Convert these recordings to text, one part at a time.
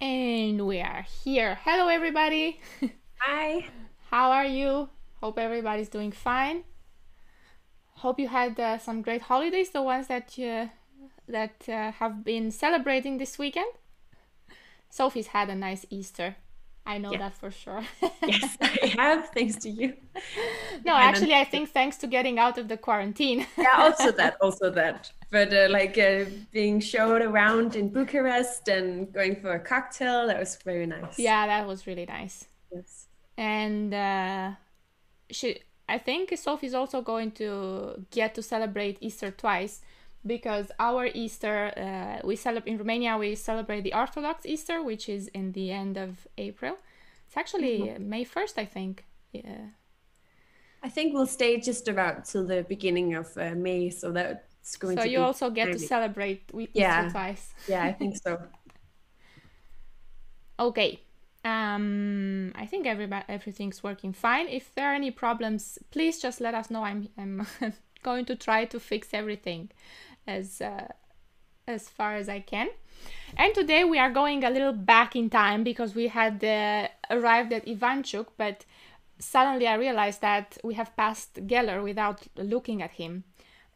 And we are here. Hello, everybody. Hi. How are you? Hope everybody's doing fine. Hope you had some great holidays, the ones that have been celebrating this weekend. Sophie's had a nice Easter. I know that for sure. Yes, I have, thanks to you. No, actually, I think thanks to getting out of the quarantine. Yeah, also that. But being showed around in Bucharest and going for a cocktail, that was very nice. Yeah, that was really nice. Yes. And I think Sophie's also going to get to celebrate Easter twice, because our Easter, we celebrate in Romania. We celebrate the Orthodox Easter, which is in the end of April. It's actually May 1st, I think. Yeah. I think we'll stay just about till the beginning of May, so that's going to be. So you also get to celebrate Easter twice. Yeah, I think so. Okay. I think everything's working fine. If there are any problems, please just let us know. I'm going to try to fix everything as far as I can. And today we are going a little back in time, because we had arrived at Ivanchuk, but suddenly I realized that we have passed Geller without looking at him,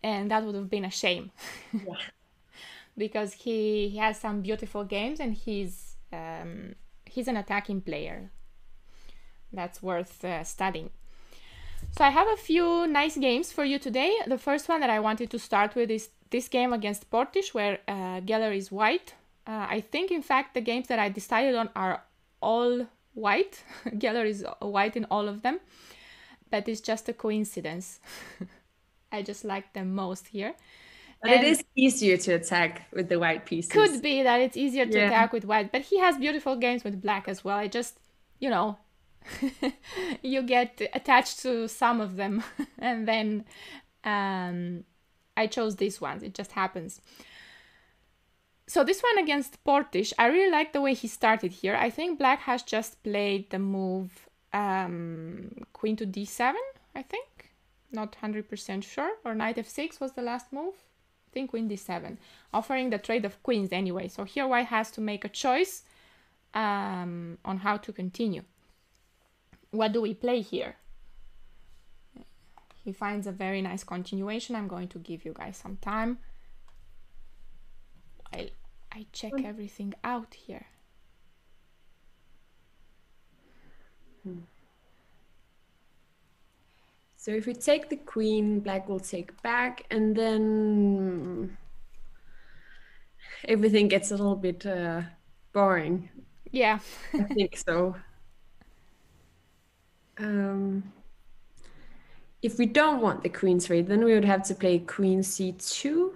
and that would have been a shame. Yeah. Because he has some beautiful games, and he's an attacking player that's worth studying. So I have a few nice games for you today. The first one that I wanted to start with is this game against Portisch, where Geller is white. I think, in fact, the games that I decided on are all white. Geller is white in all of them, but it's just a coincidence. I just like them most here. But it is easier to attack with the white pieces. Could be that it's easier to attack with white, but he has beautiful games with black as well. I just, you get attached to some of them. And then I chose these ones. It just happens. So this one against Portisch, I really like the way he started here. I think black has just played the move queen to d7, I think. Not 100% sure. Or knight f6 was the last move. I think queen d7. Offering the trade of queens anyway. So here white has to make a choice on how to continue. What do we play here? He finds a very nice continuation. I'm going to give you guys some time while I check everything out here. So if we take the queen, black will take back, and then everything gets a little bit boring. Yeah. I think so. If we don't want the queen trade, then we would have to play queen c2.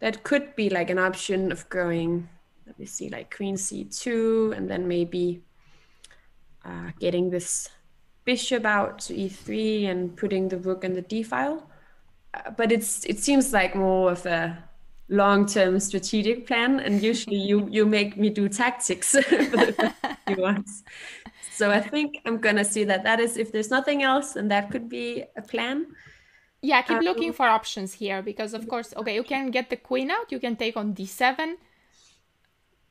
That could be like an option of going, let me see, like queen c2, and then maybe getting this bishop out to e3 and putting the rook in the d file. But it seems like more of a long-term strategic plan, and usually you make me do tactics for the first few ones. So I think I'm gonna see that is, if there's nothing else, and that could be a plan. Yeah, keep looking for options here, because of course, okay, you can get the queen out, you can take on d7.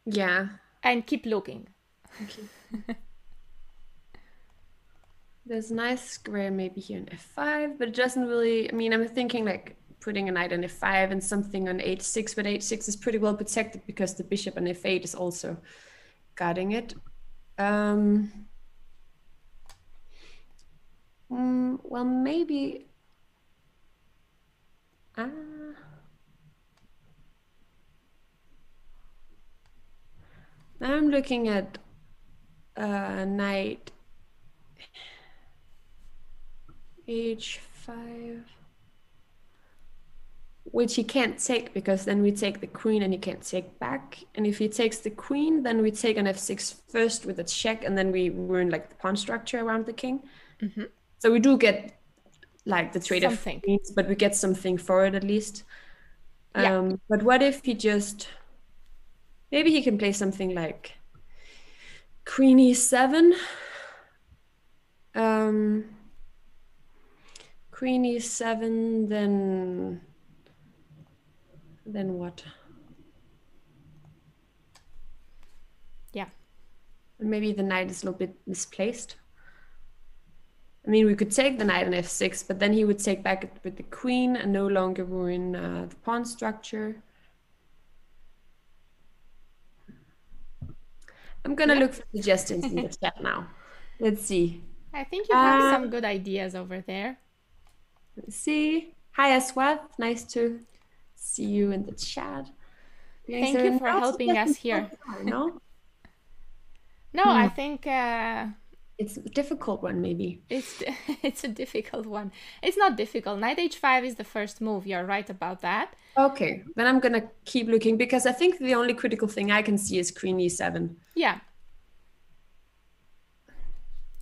Yeah. And keep looking. Okay. There's a nice square maybe here in f5, but it doesn't really, I mean, I'm thinking like putting a knight on f5 and something on h6, but h6 is pretty well protected because the bishop on f8 is also guarding it. Well, maybe. Now I'm looking at knight h5, which he can't take, because then we take the queen and he can't take back. And if he takes the queen, then we take on f6 first with a check, and then we ruin like the pawn structure around the king. Mm-hmm. So we do get like the trade of queens, but we get something for it at least. But what if he just, maybe he can play something like queen e7. Queen e7, then what? Maybe the knight is a little bit misplaced. I mean, we could take the knight on f6, but then he would take back with the queen and no longer ruin the pawn structure. I'm going to look for suggestions in the chat now. Let's see. I think you have some good ideas over there. Let's see. Hi, Aswath. Nice to see you in the chat. Thank you for helping us here. No, no, I think it's a difficult one. Maybe it's a difficult one. It's not difficult. Knight h5 is the first move. You're right about that. Okay, then I'm gonna keep looking because I think the only critical thing I can see is queen e7. Yeah.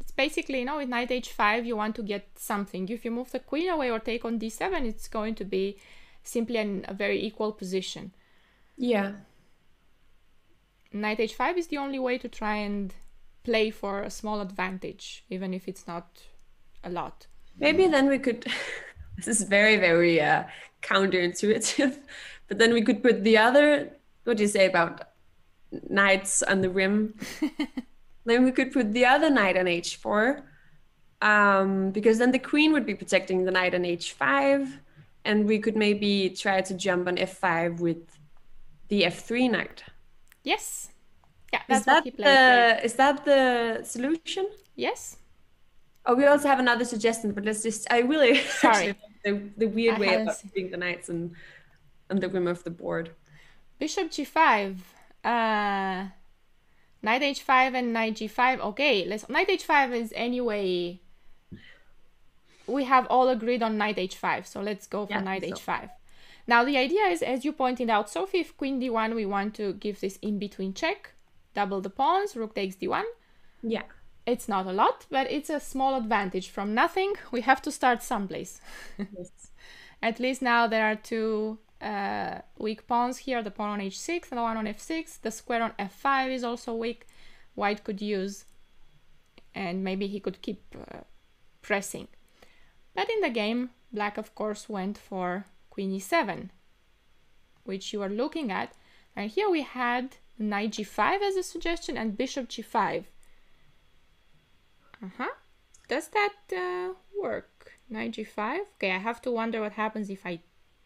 It's basically, you know, with knight h5 you want to get something. If you move the queen away or take on d7, it's going to be simply a very equal position. Yeah. Knight h5 is the only way to try and play for a small advantage, even if it's not a lot. Maybe then we could, this is very, very counterintuitive, but then we could put the other, what do you say about knights on the rim? Then we could put the other knight on h4, because then the queen would be protecting the knight on h5, and we could maybe try to jump on f5 with the f3 knight. Yes. Yeah, that's is that the solution? Yes. Oh, we also have another suggestion, but let's just, I really, sorry, the weird way about putting the knights and the rim of the board. Bishop g5, knight h5 and knight g5. Okay, let's, knight h5 is anyway, we have all agreed on knight h5, so let's go for knight h5. Now, the idea is, as you pointed out, Sophie, if queen d1, we want to give this in-between check, double the pawns, rook takes d1. Yeah. It's not a lot, but it's a small advantage. From nothing, we have to start someplace. Yes. At least now there are two weak pawns here, the pawn on h6 and the one on f6. The square on f5 is also weak. White could use, and maybe he could keep pressing. But in the game, black, of course, went for queen e7, which you are looking at, and here we had knight g5 as a suggestion and bishop g5. Does that work? Knight g5. Okay, I have to wonder what happens if I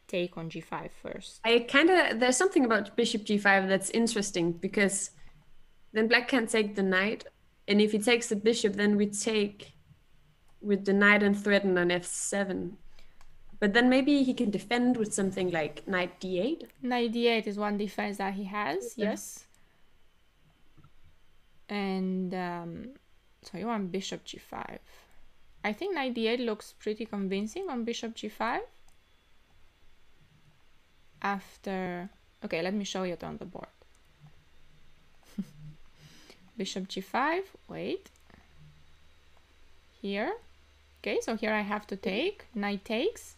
take on g5 first. I kind of, there's something about bishop g5 that's interesting, because then black can't take the knight, and if he takes the bishop, then we take with the knight and threaten on f7. But then maybe he can defend with something like knight d8. Knight d8 is one defense that he has, yes. And so you want bishop g5. I think knight d8 looks pretty convincing on bishop g5. After, okay, let me show you it on the board. Bishop g5, wait. Here. Okay, so here I have to take, knight takes.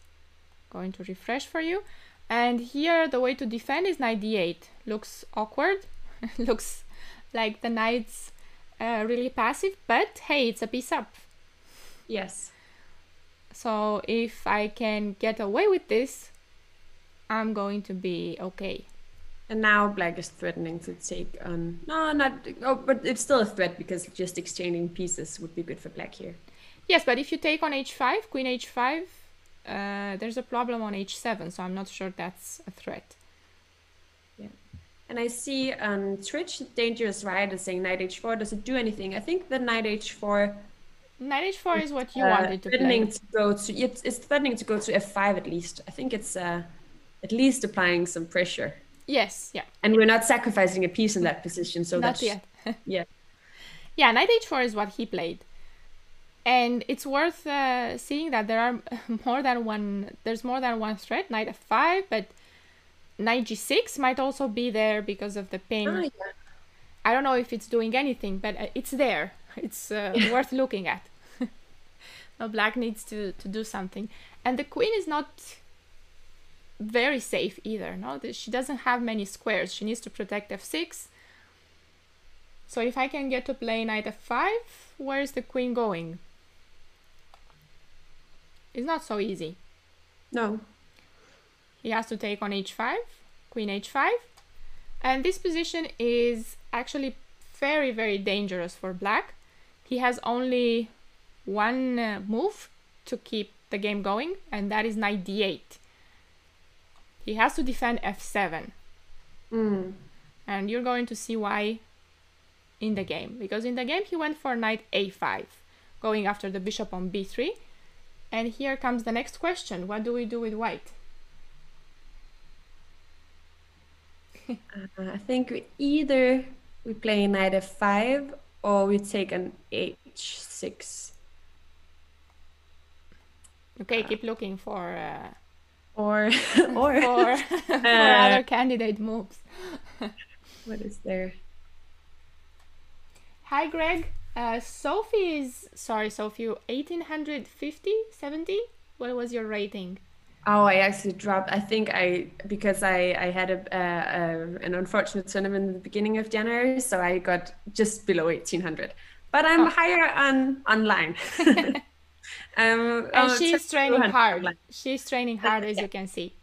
Going to refresh for you, and here the way to defend is knight d8. Looks awkward, looks like the knight's really passive, but hey, it's a piece up. Yes. So if I can get away with this, I'm going to be okay. And now black is threatening to take on. No, not. Oh, but it's still a threat because just exchanging pieces would be good for black here. Yes, but if you take on h5, queen h5. There's a problem on h7, so I'm not sure that's a threat. Yeah, and I see on Twitch Dangerous Riot is saying knight h4. Does it do anything? I think the knight h4. Knight h4 is what you wanted to play. Threatening to go to, it's threatening to go to f5 at least. I think it's at least applying some pressure. Yes, yeah. And we're not sacrificing a piece in that position, so not that's yet. Yeah. Yeah, knight h4 is what he played. And it's worth seeing that there are more than one. There's more than one threat. Knight f5, but knight g6 might also be there because of the pin. Oh, yeah. I don't know if it's doing anything, but it's there. It's worth looking at. Now black needs to do something, and the queen is not very safe either. No, she doesn't have many squares. She needs to protect f6. So if I can get to play knight f5, where is the queen going? It's not so easy. No. He has to take on h5, queen h5. And this position is actually very, very dangerous for black. He has only one move to keep the game going, and that is knight d8. He has to defend f7. Mm. And you're going to see why in the game, because in the game he went for knight a5, going after the bishop on b3. And here comes the next question. What do we do with white? I think we either play knight f5 or we take an h6. Okay, keep looking for or other candidate moves. What is there? Hi, Greg. Sophie's, sorry, Sophie, 1850, 70? What was your rating? Oh, I actually dropped, I think because I had an unfortunate tournament in the beginning of January, so I got just below 1800. But I'm higher on online. And she's training hard. She's training hard, as you can see.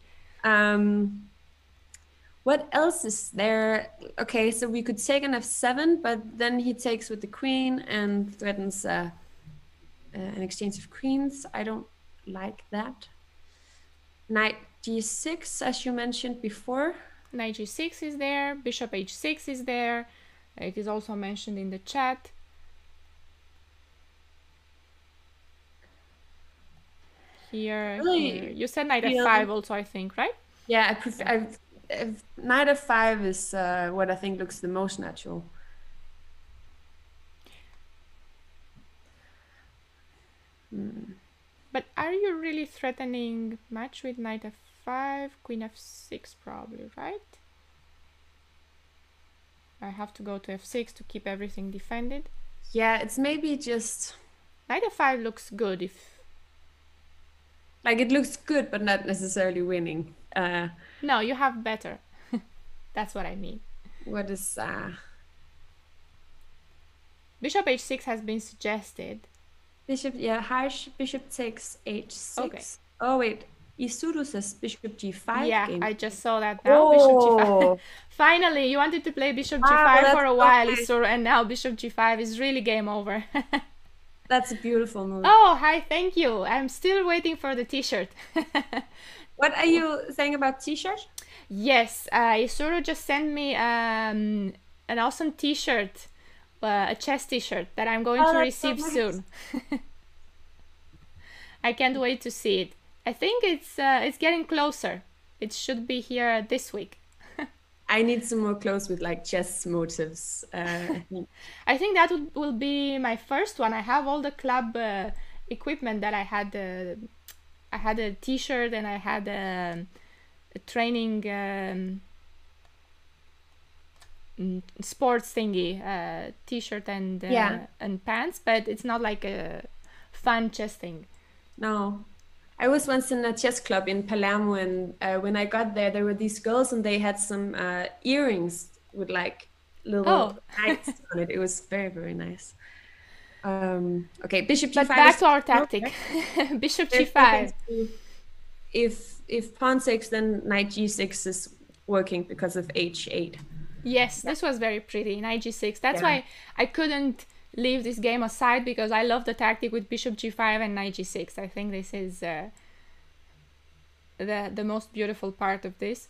What else is there? Okay, so we could take an f7, but then he takes with the queen and threatens an exchange of queens. I don't like that. Knight g6, as you mentioned before. Knight g6 is there. Bishop h6 is there. It is also mentioned in the chat. Here, really, here. You said knight f5 also, I think, right? Yeah, I prefer, knight f5 is what I think looks the most natural. Hmm. But are you really threatening much with knight f5, queen f6 probably, right? I have to go to f6 to keep everything defended. Yeah, it's maybe just... Knight f5 looks good if... Like, it looks good, but not necessarily winning. No, you have better. That's what I mean. What is... Bishop h6 has been suggested. Bishop, yeah, harsh. Bishop takes h6. Okay. Oh, wait. Isuru says bishop g5. Yeah, game. I just saw that now. Oh. Bishop g5. Finally, you wanted to play bishop g5 for a while, okay. Isuru, and now bishop g5 is really game over. That's a beautiful move. Oh, hi, thank you. I'm still waiting for the t-shirt. What are you saying about t-shirt? Yes, Isuru just sent me an awesome t-shirt, a chess t-shirt that I'm going to receive soon. I can't wait to see it. I think it's getting closer. It should be here this week. I need some more clothes with like chess motives. I think that will be my first one. I have all the club equipment that I had. I had a t-shirt and I had a training sports thingy, t-shirt and and pants, but it's not like a fun chess thing. No. I was once in a chess club in Palermo, and when I got there, there were these girls and they had some earrings with like little knights on it. It was very, very nice. Okay, bishop g5. But back to our tactic. Bishop g5. If pawn takes, then knight g6 is working because of h8. Yes, this was very pretty, knight g6. That's why I couldn't leave this game aside, because I love the tactic with bishop g5 and knight g6. I think this is the most beautiful part of this.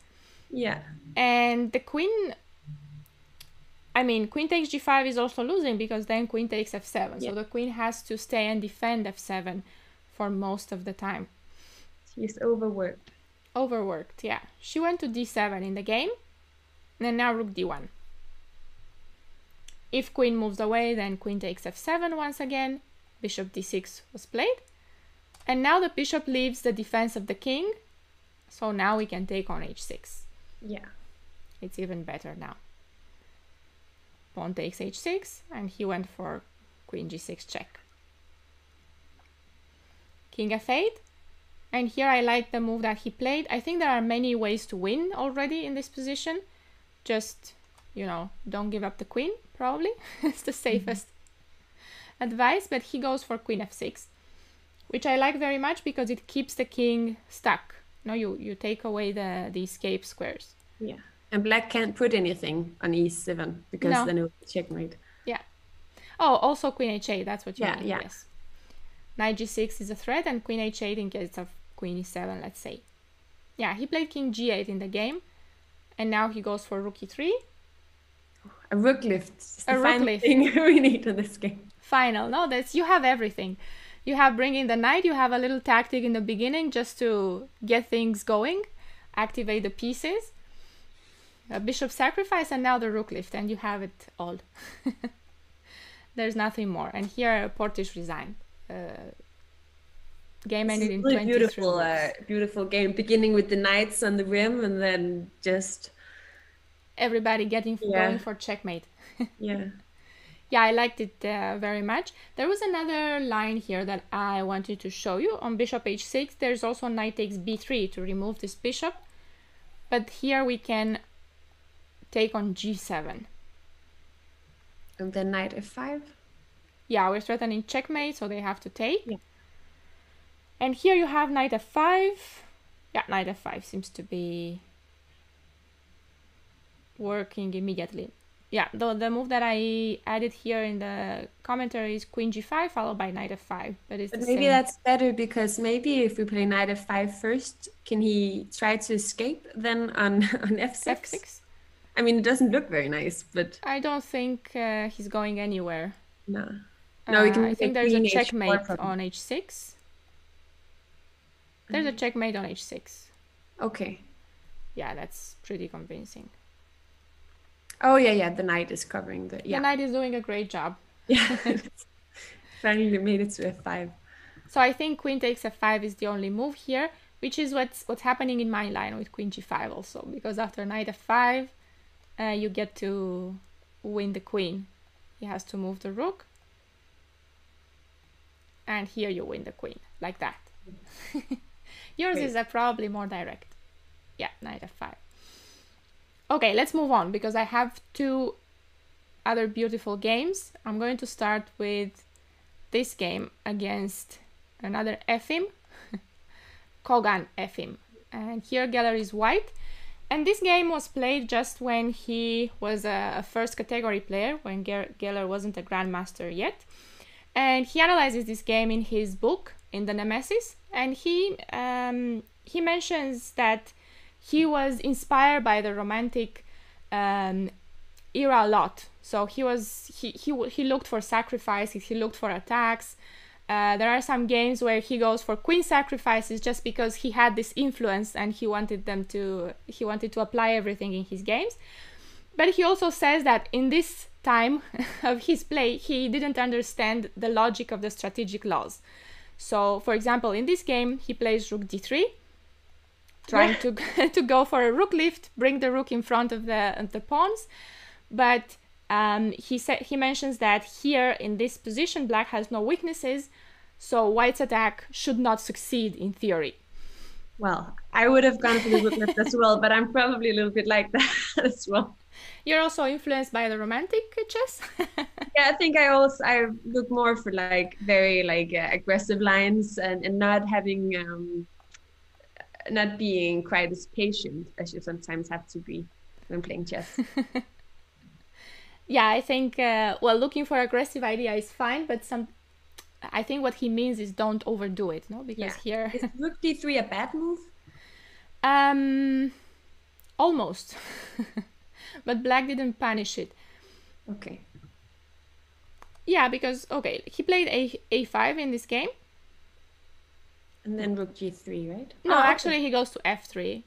Yeah. And the queen, I mean, queen takes g5 is also losing, because then queen takes f7. Yeah. So the queen has to stay and defend f7 for most of the time. She's overworked. Overworked, yeah. She went to d7 in the game, and now rook d1. If queen moves away, then queen takes f7 once again, bishop d6 was played, and now the bishop leaves the defense of the king, so now we can take on h6. Yeah. It's even better now. Pawn takes h6, and he went for queen g6 check. King f8, and here I like the move that he played. I think there are many ways to win already in this position, just... You know, don't give up the queen, probably. It's the safest advice, but he goes for queen f6, which I like very much because it keeps the king stuck. No, you take away the escape squares. Yeah. And black can't put anything on e7 because then it will be checkmate. Yeah. Oh, also queen h8, that's what you mean. Yeah. Yes. Knight g6 is a threat, and queen h8 in case of queen e7, let's say. Yeah, he played king g8 in the game, and now he goes for rook e3. A rook lift. A rook lift. Thing we need in this game. Final. No, that's, you have everything. You have bringing the knight, you have a little tactic in the beginning just to get things going, activate the pieces, a bishop sacrifice, and now the rook lift, and you have it all. There's nothing more. And here Portisch resigned. Game ended in 23 minutes. Beautiful game, beginning with the knights on the rim, and then just everybody going for checkmate. Yeah. Yeah, I liked it very much. There was another line here that I wanted to show you. On bishop h6, there's also knight takes b3 to remove this bishop. But here we can take on g7. And then knight f5? Yeah, we're threatening checkmate, so they have to take. Yeah. And here you have knight f5. Yeah, knight f5 seems to be working immediately. Yeah, the move that I added here in the commentary is queen g5 followed by knight f5. But it's maybe that's better, because maybe if we play knight f5 first, can he try to escape then on f6? F6? I mean, it doesn't look very nice, but I don't think he's going anywhere. No. No, we can I think there's a checkmate on h6. There's a checkmate on h6. Okay. Yeah, that's pretty convincing. Oh, yeah, the knight is covering the... Yeah. The knight is doing a great job. Yeah. Finally made it to f5. So I think queen takes f5 is the only move here, which is what's happening in my line with queen g5 also, because after knight f5, you get to win the queen. He has to move the rook. And here you win the queen, like that. Yours is probably more direct. Yeah, knight f5. Okay, let's move on, because I have two other beautiful games. I'm going to start with this game against another Efim, Kogan Efim. And here Geller is white. And this game was played just when he was a first category player, when Geller wasn't a grandmaster yet. And he analyzes this game in his book, in the Nemesis, and he mentions that he was inspired by the Romantic era a lot. So he looked for sacrifices, he looked for attacks. There are some games where he goes for queen sacrifices just because he had this influence and he wanted to apply everything in his games. But he also says that in this time of his play, he didn't understand the logic of the strategic laws. So, for example, in this game, he plays rook d3, trying to go for a rook lift, bring the rook in front of the pawns. But he mentions that here in this position, black has no weaknesses, so white's attack should not succeed in theory. Well, I would have gone for the rook lift as well, but I'm probably a little bit like that as well. You're also influenced by the Romantic chess. Yeah, I think I look more for like very like aggressive lines and not having not being quite as patient as you sometimes have to be when playing chess. Yeah, I think well, looking for aggressive idea is fine, but I think what he means is don't overdo it, no? Because here is rook d3 a bad move? Almost. But black didn't punish it. Okay. Yeah, because okay, he played a5 in this game. And then rook g3, right? No, actually he goes to f3.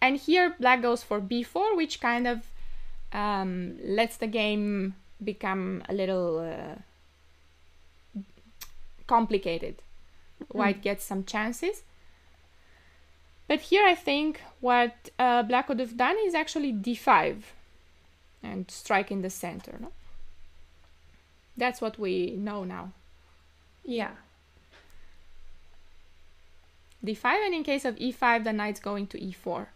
And here black goes for b4, which kind of lets the game become a little complicated. Mm-hmm. White gets some chances. But here I think what black would have done is actually d5 and strike in the center. No? That's what we know now. Yeah. d5, and in case of e5, the knight's going to e4.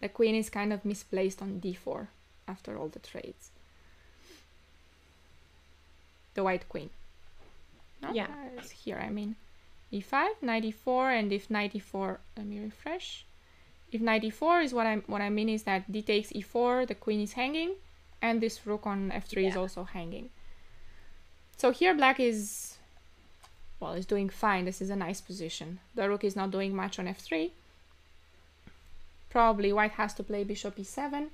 The queen is kind of misplaced on d4 after all the trades. The white queen. No? Yeah, it's here, I mean, e5, knight e4, and if knight e4, let me refresh. If knight e4 is what I mean is that d takes e4, the queen is hanging, and this rook on f3 is also hanging. So here black is, well, is doing fine. This is a nice position. The rook is not doing much on f3. Probably white has to play bishop e7.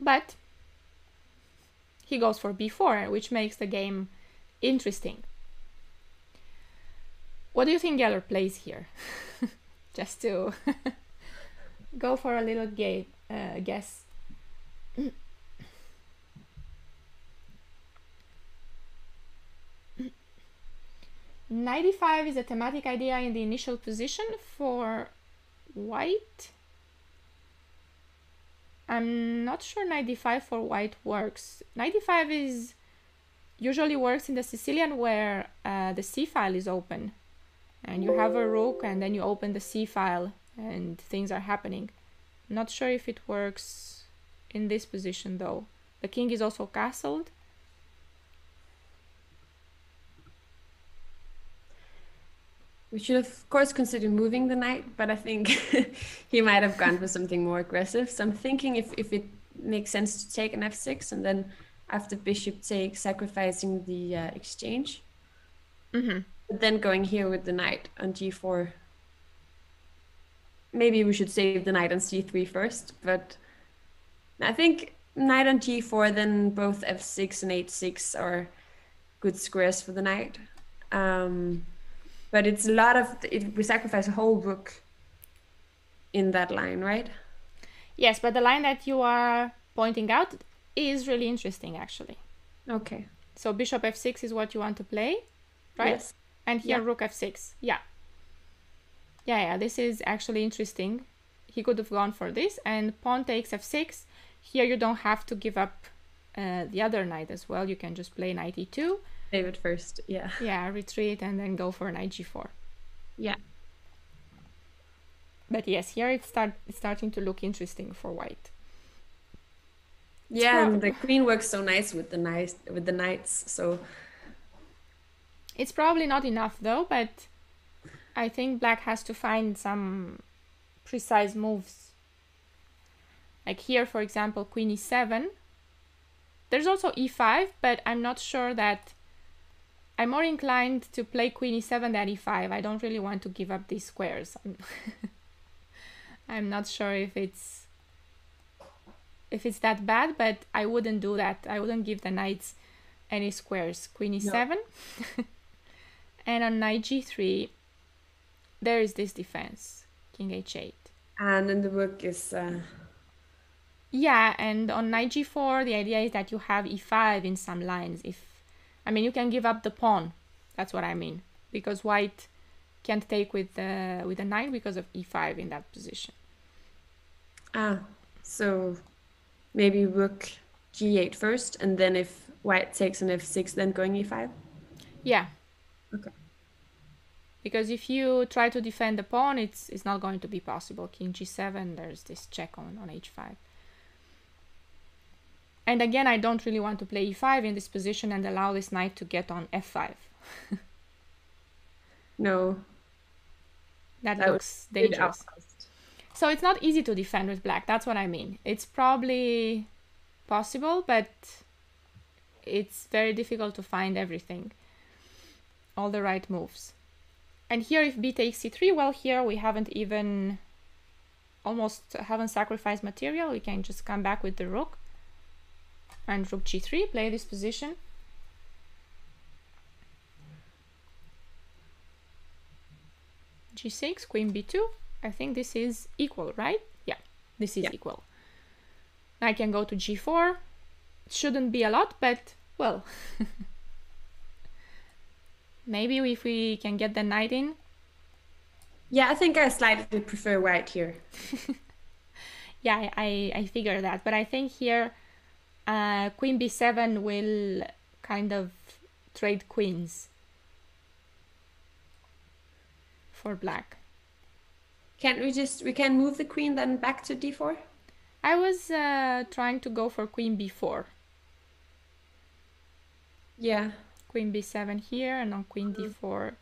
But he goes for b4, which makes the game interesting. What do you think Geller plays here? Just to go for a little game guess. Knight e5 is a thematic idea in the initial position for white. I'm not sure knight d5 for white works. Knight d5 is usually works in the Sicilian, where the c file is open, and you have a rook, and then you open the c file, and things are happening. Not sure if it works in this position though. The king is also castled. We should of course consider moving the knight, but I think he might have gone for something more aggressive. So I'm thinking if it makes sense to take an f6, and then after bishop takes, sacrificing the exchange. Mm-hmm. But then going here with the knight on g4. Maybe we should save the knight on c3 first, but I think knight on g4, then both f6 and h6 are good squares for the knight. But it's a lot of, we sacrifice a whole rook in that line, right? Yes, but the line that you are pointing out is really interesting, actually. Okay. So bishop f6 is what you want to play, right? Yes. And here rook f6, yeah, this is actually interesting. He could have gone for this, and pawn takes f6. Here you don't have to give up the other knight as well. You can just play knight e2. Save it first, yeah, retreat and then go for knight g4. Yeah, but yes, here it's starting to look interesting for white. Yeah, and the queen works so nice with the knights, so it's probably not enough though, but I think black has to find some precise moves, like here for example queen e7. There's also e5, but I'm not sure that I'm more inclined to play queen e7 than e5. I don't really want to give up these squares. I'm not sure if it's that bad, but I wouldn't do that. I wouldn't give the knights any squares. Queen e7. No. And on knight g3, there is this defense. King h8. And then the rook is... Yeah, and on knight g4, the idea is that you have e5 in some lines. I mean, you can give up the pawn. That's what I mean. Because white can't take with the knight because of e5 in that position. Ah, so maybe rook g8 first, and then if white takes an f6, then going e5? Yeah. Okay. Because if you try to defend the pawn, it's not going to be possible. King g7, there's this check on h5. And again, I don't really want to play e5 in this position and allow this knight to get on f5. No. That looks dangerous. So it's not easy to defend with black, that's what I mean. It's probably possible, but it's very difficult to find everything. All the right moves. And here if b takes c3, well, here we haven't even... almost haven't sacrificed material. We can just come back with the rook. And rook g3, play this position. g6, queen b2. I think this is equal, right? Yeah, this is equal. I can go to g4. It shouldn't be a lot, but well. Maybe if we can get the knight in. Yeah, I think I slightly prefer white here. Yeah, I figure that, but I think here queen b7 will kind of trade queens for black. Can't we just, we can move the queen then back to d4? I was trying to go for queen b4. Yeah. Queen b7 here, and on queen d4,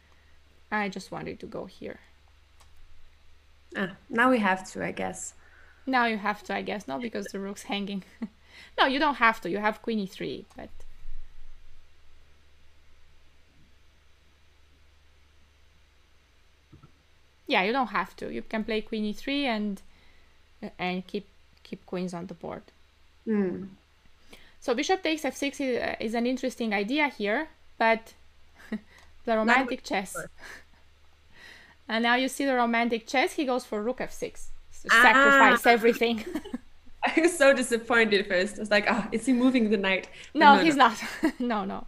I just wanted to go here. Ah, now we have to, I guess. Now you have to, I guess. No, because the rook's hanging. No, you don't have to. You have queen e3, but... yeah, you don't have to. You can play queen e3 and keep queens on the board. Mm. So bishop takes f6 is an interesting idea here, but the romantic chess. And now you see the romantic chess. He goes for rook f6. So sacrifice everything. I was so disappointed first. I was like, oh, is he moving the knight? No, no, he's not. No.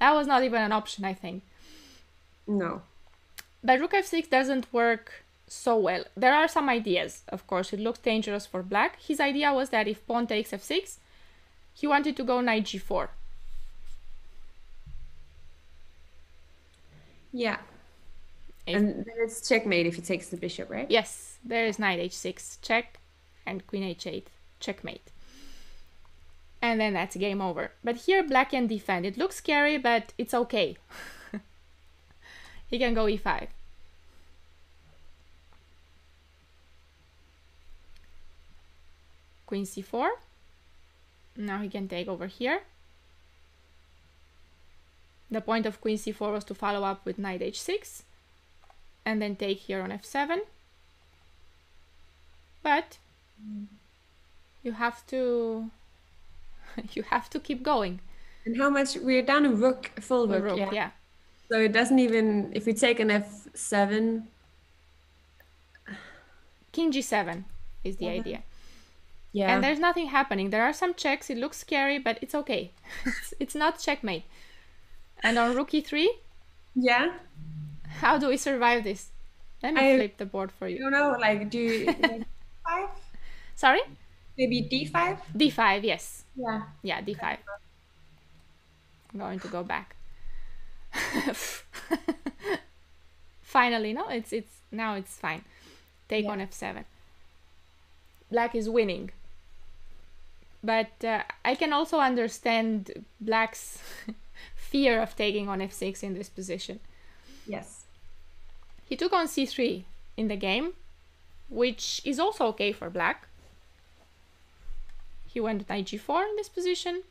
That was not even an option, I think. No. But rook f6 doesn't work so well. There are some ideas, of course. It looks dangerous for black. His idea was that if pawn takes f6, he wanted to go knight g4. Yeah. And then it's checkmate if he takes the bishop, right? Yes, there is knight h6, check, and queen h8, checkmate. And then that's game over. But here black can defend. It looks scary, but it's okay. He can go e5. Queen c4. Now he can take over here. The point of queen c4 was to follow up with knight h6. And then take here on f7. But you have to keep going. And how much we're down a rook, full rook, yeah. So it doesn't even, if we take an f7. King g7 is the idea. Yeah. And there's nothing happening. There are some checks. It looks scary, but it's okay. It's not checkmate. And on rook e3? Yeah. How do we survive this? Let me flip the board for you. You know, like, do you... like d5? Sorry? Maybe d5? D5, yes. Yeah. Yeah, d5. I'm going to go back. Finally, no? It's now it's fine. Take on f7. Black is winning. But I can also understand black's fear of taking on f6 in this position. Yes. He took on c3 in the game, which is also okay for black. He went knight g4 in this position.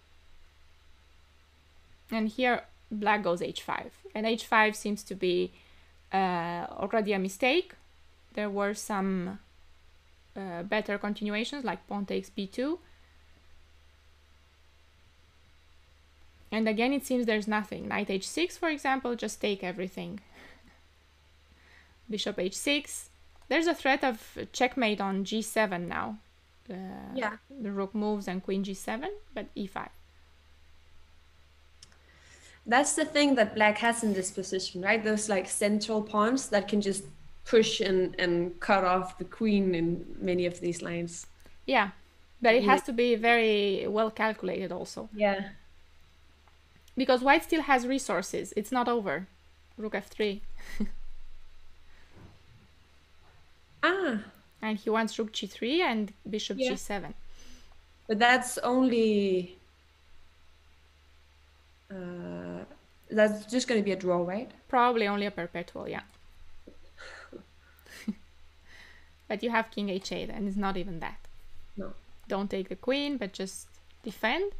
And here black goes h5. And h5 seems to be already a mistake. There were some better continuations, like pawn takes b2. And again, it seems there's nothing. Knight h6, for example, just take everything. Bishop h6. There's a threat of checkmate on g7 now. Yeah. The rook moves and queen g7, but e5. That's the thing that black has in this position, right? Those like central pawns that can just push and cut off the queen in many of these lines. Yeah, but it has to be very well calculated also. Yeah. Because white still has resources. It's not over. Rook f3. And he wants rook g3 and bishop g7. But that's only... that's just going to be a draw, right? Probably only a perpetual, yeah. But you have king h8, and it's not even that. No. Don't take the queen, but just defend.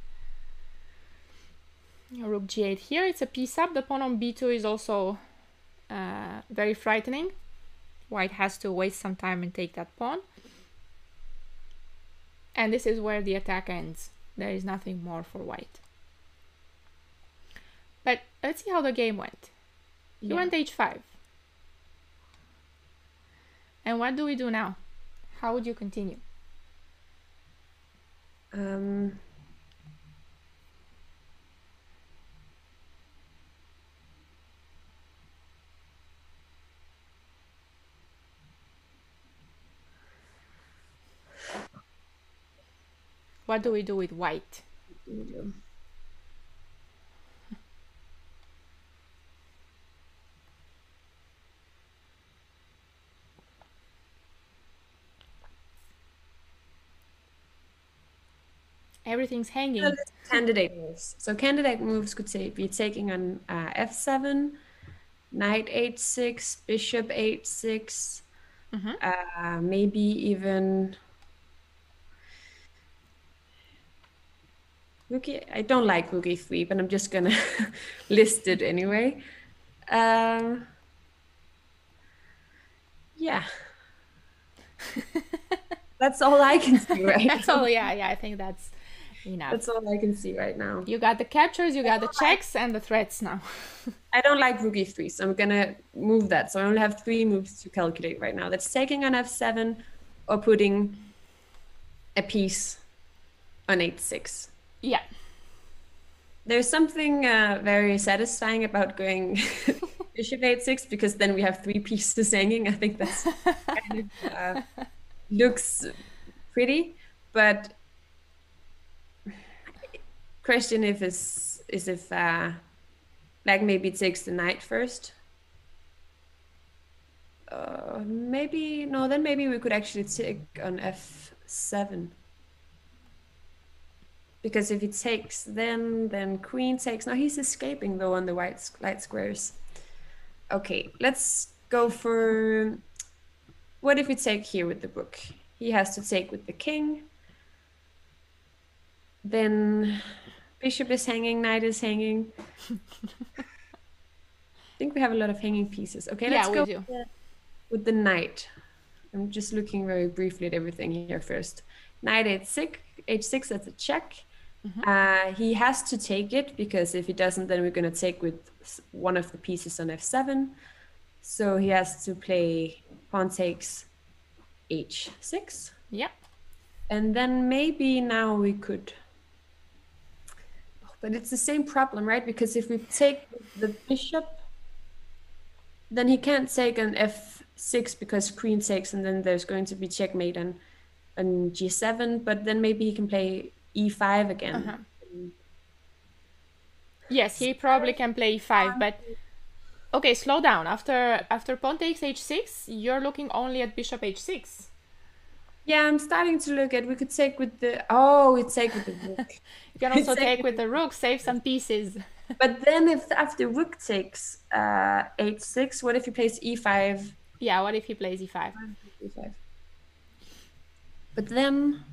Rook g8 here, it's a piece up. The pawn on b2 is also very frightening. White has to waste some time and take that pawn. And this is where the attack ends. There is nothing more for white. But let's see how the game went. He went h5. And what do we do now? How would you continue? What do we do with white? Everything's hanging. So candidate moves. So candidate moves could be taking on f7, knight h6, bishop h6, maybe even... Rookie, I don't like rookie 3, but I'm just going to list it anyway. Yeah. That's all I can see right now. That's all, yeah, I think that's enough. That's all I can see right now. You got the captures, you got the checks and the threats now. I don't like rook e3, so I'm going to move that. So I only have 3 moves to calculate right now. That's taking on f7 or putting a piece on h6. Yeah. There's something very satisfying about going bishop h6, because then we have 3 pieces hanging. I think that's kind of, looks pretty, but question if is if like maybe it takes the knight first. Maybe no, then maybe we could actually take on f7. Because if he takes, then queen takes. Now he's escaping though on the white light squares. Okay, let's go for, what if we take here with the rook? He has to take with the king. Then bishop is hanging, knight is hanging. I think we have a lot of hanging pieces. Okay, let's go with the knight. I'm just looking very briefly at everything here first. Knight h6, that's a check. He has to take it, because if he doesn't, then we're going to take with one of the pieces on f7. So he has to play pawn takes h6. Yep. And then maybe now we could... Oh, but it's the same problem, right? Because if we take the bishop, then he can't take an f6 because queen takes, and then there's going to be checkmate on g7, but then maybe he can play e5 again. Yes, he probably can play e5, but okay, slow down. After pawn takes h6, you're looking only at bishop h6. Yeah, I'm starting to look at, we could take with the, oh, we take with the rook. You can also take with the rook, save some pieces. But then if after rook takes h6, what if he plays e5? Yeah, what if he plays e5? But then,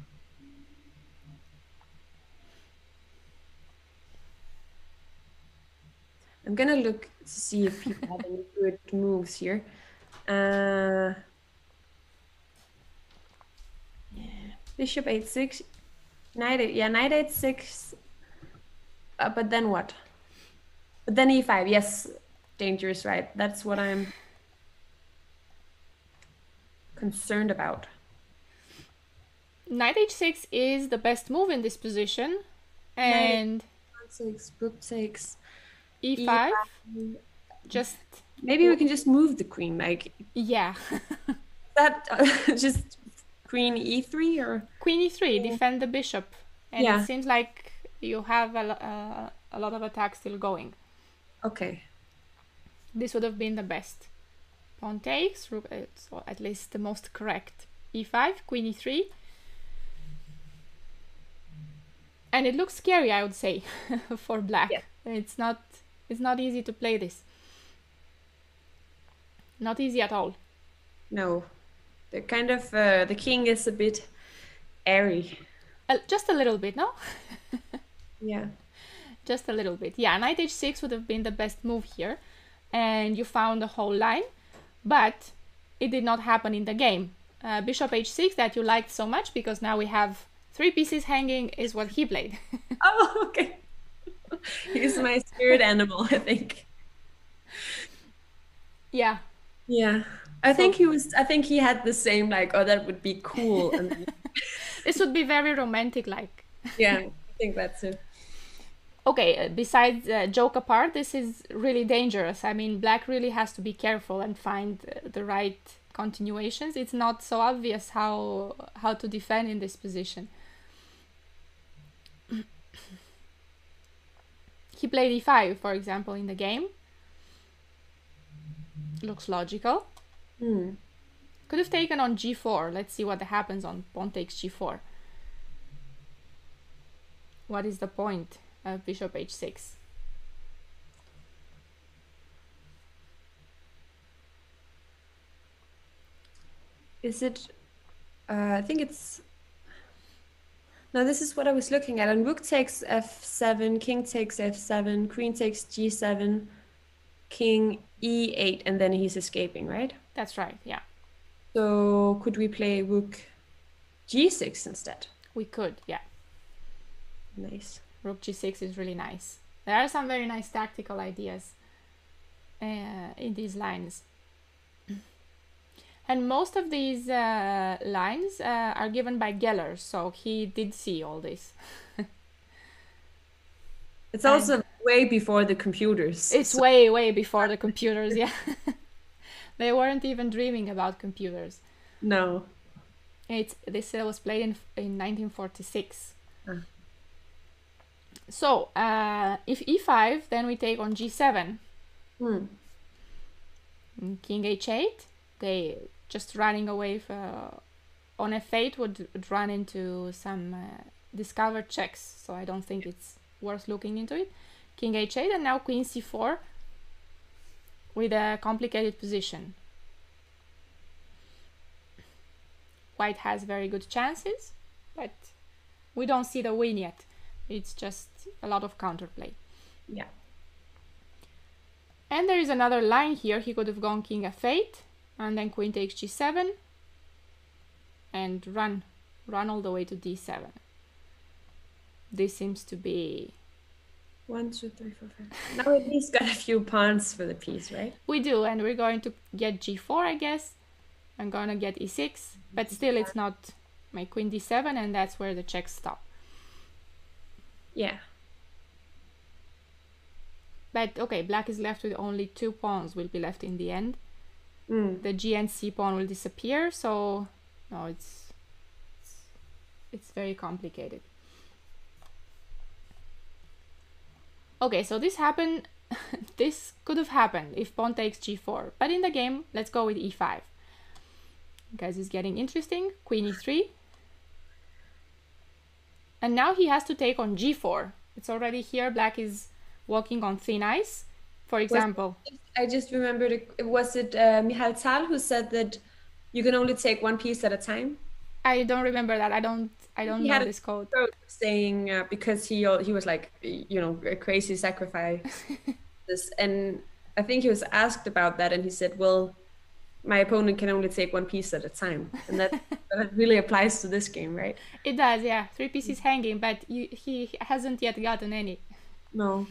I'm gonna look to see if people have any good moves here. Bishop h6, knight h6. But then what? But then e5. Yes, dangerous, right? That's what I'm concerned about. Knight h6 is the best move in this position, and rook takes e5. Just maybe we can just move the queen, like yeah, that just queen e3 or queen e3, defend the bishop, and it seems like you have a lot of attacks still going. Okay, this would have been the best. Pawn takes rook, so at least the most correct. e5, queen e3. And it looks scary, I would say, for black. Yeah. It's not easy to play this. Not easy at all. No, the kind of the king is a bit airy. Just a little bit, no? Yeah, just a little bit. Yeah, knight h6 would have been the best move here, and you found the whole line, but it did not happen in the game. Bishop h6 that you liked so much, because now we have 3 pieces hanging, is what he played. Oh, okay. He's my spirit animal, I think. Yeah. Yeah. I think he had the same, like, oh, that would be cool. And then... This would be very romantic, like. Yeah, I think that's it. Okay, besides joke apart, this is really dangerous. I mean, black really has to be careful and find the right continuations. It's not so obvious how to defend in this position. He played e5, for example, in the game. Looks logical. Could have taken on g4. Let's see what happens on pawn takes g4. What is the point of bishop h6? Is it, I think it's, no, this is what I was looking at. And rook takes f7, king takes f7, queen takes g7, king e8, and then he's escaping, right? That's right, yeah. So could we play rook g6 instead? We could, yeah. Nice. Rook g6 is really nice. There are some very nice tactical ideas in these lines. And most of these lines are given by Geller, so he did see all this. It's also way before the computers. It's so. way before the computers, yeah. They weren't even dreaming about computers. No. This was played in 1946. So, if e5, then we take on g7. King h8, they... just running away on f8 would run into some discovered checks, so I don't think it's worth looking into it. King h8, and now queen c4 with a complicated position. White has very good chances, but we don't see the win yet. It's just a lot of counterplay. Yeah. And there is another line here. He could have gone king f8. And then queen takes g7 and run all the way to d7. This seems to be 1, 2, 3, 4, 5. Now we've got a few pawns for the piece, right? We do, and we're going to get g4, I guess. I'm gonna get e6, but still it's not my queen d7, and that's where the checks stop. Yeah. But okay, black is left with only 2 pawns will be left in the end. The G and C pawn will disappear, so no, it's very complicated. Okay, so this happened. This could have happened if pawn takes G4, but in the game, let's go with E5 because it's getting interesting. Queen E3, and now he has to take on G4. It's already here. Black is walking on thin ice. For example, I just remembered, was it Michal Tal who said that you can only take one piece at a time? I don't remember that. I don't know this quote. Saying because he was like, you know, a crazy sacrifice. And I think he was asked about that, and he said, well, my opponent can only take one piece at a time, and that really applies to this game, right? It does, yeah. 3 pieces hanging, but he hasn't yet gotten any. No.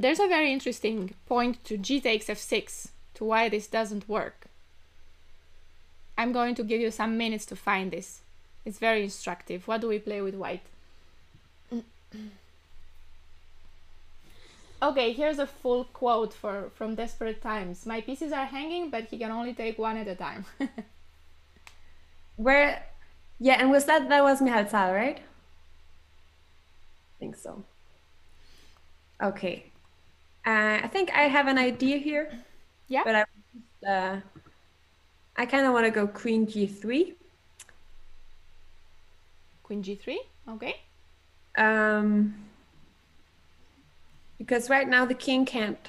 There's a very interesting point to g takes f6, to why this doesn't work. I'm going to give you some minutes to find this. It's very instructive. What do we play with white? Okay, here's a full quote from Desperate Times. My pieces are hanging, but he can only take one at a time. Where? Yeah, and was that was Michal Tal, right? I think so. Okay, I think I have an idea here. Yeah. But I kind of want to go queen g3. Queen g3, okay. Because right now the king can't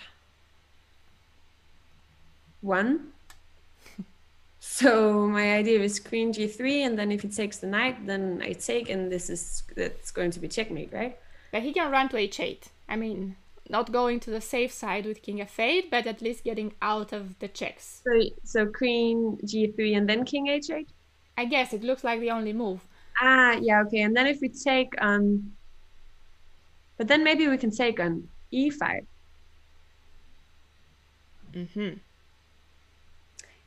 win. So my idea is queen g3, and then if he takes the knight, then I take, and it's going to be checkmate, right? But he can run to h8. I mean, not going to the safe side with king f8, but at least getting out of the checks. So queen g3 and then king h8? I guess it looks like the only move. Ah, yeah, okay. And then if we take on... but then maybe we can take on e5.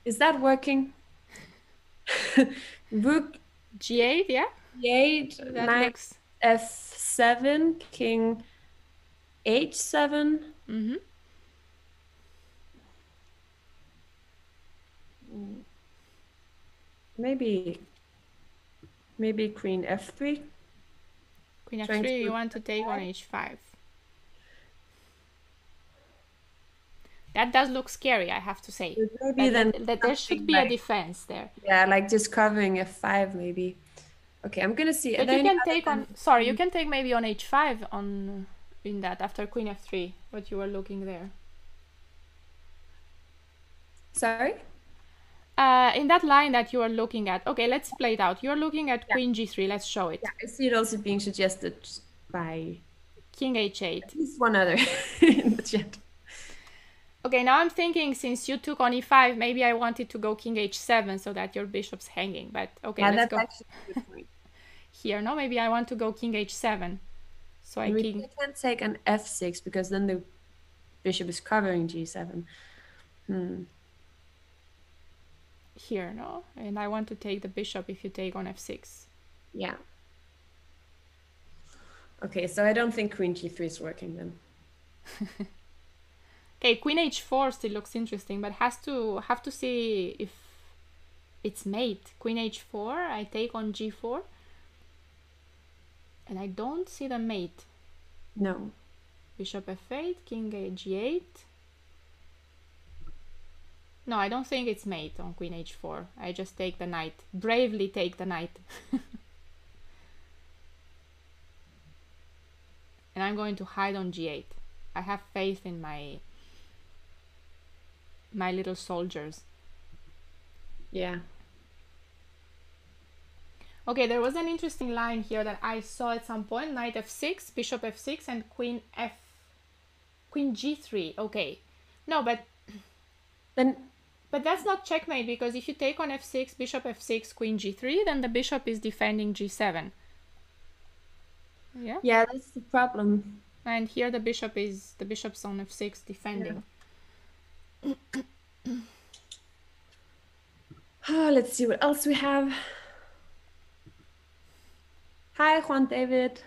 Is that working? Rook g8, yeah? g8, knight f7, king... h7. Maybe queen f3. Queen f3, you want to take on h5. That does look scary, I have to say. Maybe that there should be a defense there. Yeah, like just covering f5 maybe. Okay, I'm gonna see. But and you can take on. Sorry, you can take maybe on h5 on in that after queen f3. What you were looking there. Sorry. In that line that you are looking at. Okay, let's play it out. You're looking at queen g3. Let's show it. Yeah, I see it also being suggested by king h8. At least one other in the chat. Okay, now I'm thinking since you took on e5, maybe I wanted to go king h7 so that your bishop's hanging. But okay, yeah, let's go a good point. Here. No, maybe I want to go king h7. So I can't take an f6 because then the bishop is covering g7. Here, no? And I want to take the bishop if you take on f6. Yeah. Okay, so I don't think queen g3 is working then. Okay, queen h4 still looks interesting, but have to see if it's mate. Queen h4, I take on g4, and I don't see the mate. No. Bishop f8, king g8. No, I don't think it's mate on queen h4. I just take the knight. Bravely take the knight. And I'm going to hide on g8. I have faith in my little soldiers. Yeah. Okay, there was an interesting line here that I saw at some point. Knight f6, bishop f6, and queen g3. Okay. No, but then that's not checkmate, because if you take on f6, bishop f6, queen g3, then the bishop is defending g7. Yeah? Yeah, that's the problem. And here the bishop is on f6 defending. Yeah. Oh, let's see what else we have. Hi, Juan David.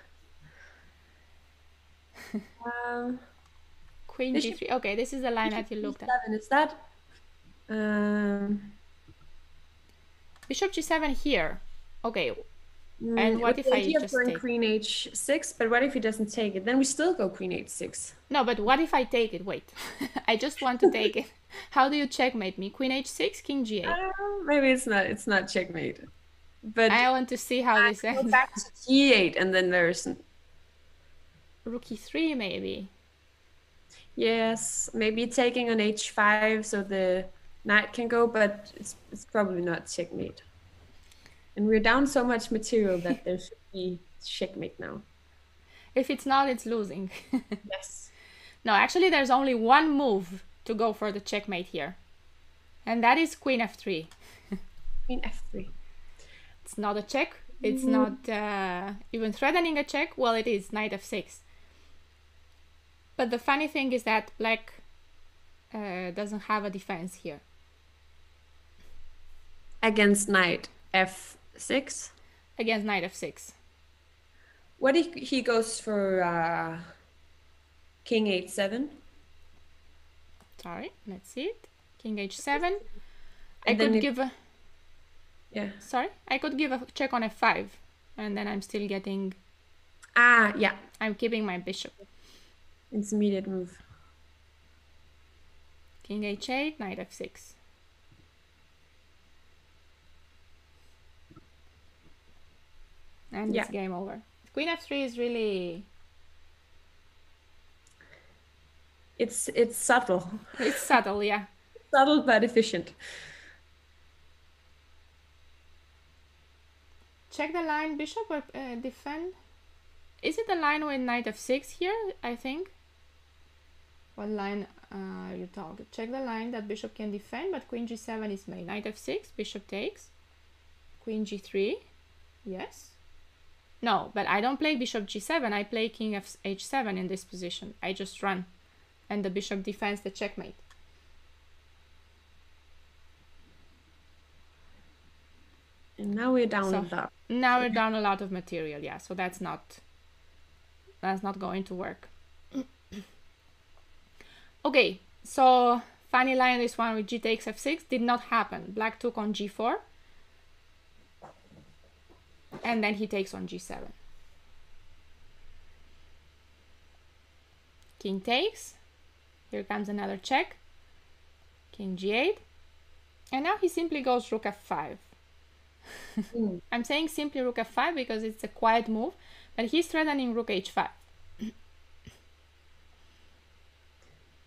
Queen g3. Okay, this is the line that you looked at. Is that? Bishop g7 here. Okay. And what if I just take queen h6? But what if he doesn't take it? Then we still go queen h6. No, but what if I take it? Wait, I just want to take it. How do you checkmate me? Queen h6, king g8. Maybe it's not checkmate. But I want to see how this ends. Go back to g8, and then there's rook e3 maybe. Yes, maybe taking on h5 so the knight can go, but it's probably not checkmate. And we're down so much material that there should be checkmate now. If it's not, it's losing. Yes. No, actually, there's only one move to go for the checkmate here. And that is queen f3. Queen f3. It's not a check. It's not even threatening a check. Well, it is knight f6. But the funny thing is that black doesn't have a defense here. Against knight f6? Against knight f6. What if he goes for king h7? Sorry, let's see it. King h7. And I could give a... Yeah. Sorry? I could give a check on f5. And then I'm still getting... Ah, yeah. I'm keeping my bishop. It's immediate move. King h8, knight f6. And it's game over. Queen f3 is really... It's subtle. It's subtle, yeah. Subtle but efficient. Check the line, bishop, or defend. Is it the line with knight f6 here, I think? What line you talk? Check the line that bishop can defend, but queen g7 is made. Knight f6, bishop takes. Queen g3. Yes. No, but I don't play bishop g7, I play king h7 in this position. I just run, and the bishop defends the checkmate. And now we're down a lot. Now we're down a lot of material, yeah, so that's not going to work. Okay, so funny line, this one with g takes f6 did not happen. Black took on g4. And then he takes on g7. King takes. Here comes another check. King g8. And now he simply goes rook f5. I'm saying simply rook f5 because it's a quiet move, but he's threatening rook h5.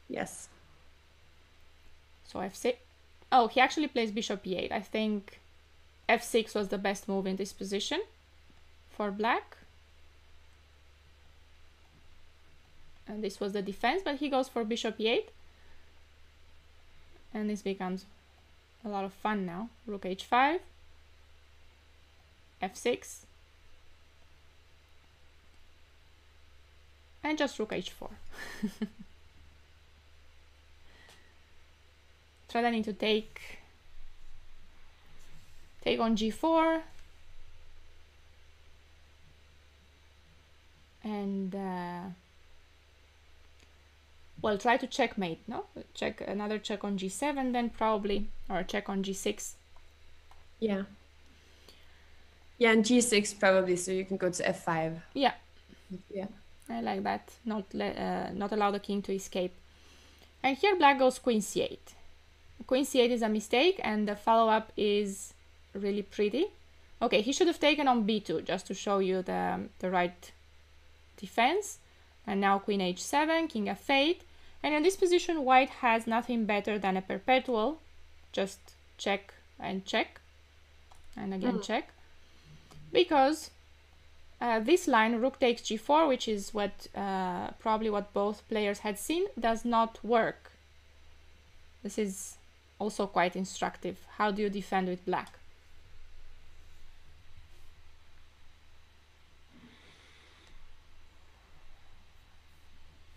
Yes. So f6. Oh, he actually plays bishop e8. I think f6 was the best move in this position for black. And this was the defense, but he goes for bishop e8. And this becomes a lot of fun now. Rook h5, f6, and just rook h4. Threatening to take on g4, and well, try to checkmate, no? Check another check on g7 then probably, or check on g6. Yeah. Yeah, and g6 probably, so you can go to f5. Yeah. Yeah. I like that. Not allow the king to escape. And here black goes queen c8. Queen c8 is a mistake, and the follow-up is really pretty. Okay, he should have taken on b2 just to show you the right defense. And now queen h7, king f8. And in this position, white has nothing better than a perpetual. Just check and check. And again, check. Because this line, rook takes g4, which is what probably what both players had seen, does not work. This is also quite instructive. How do you defend with black?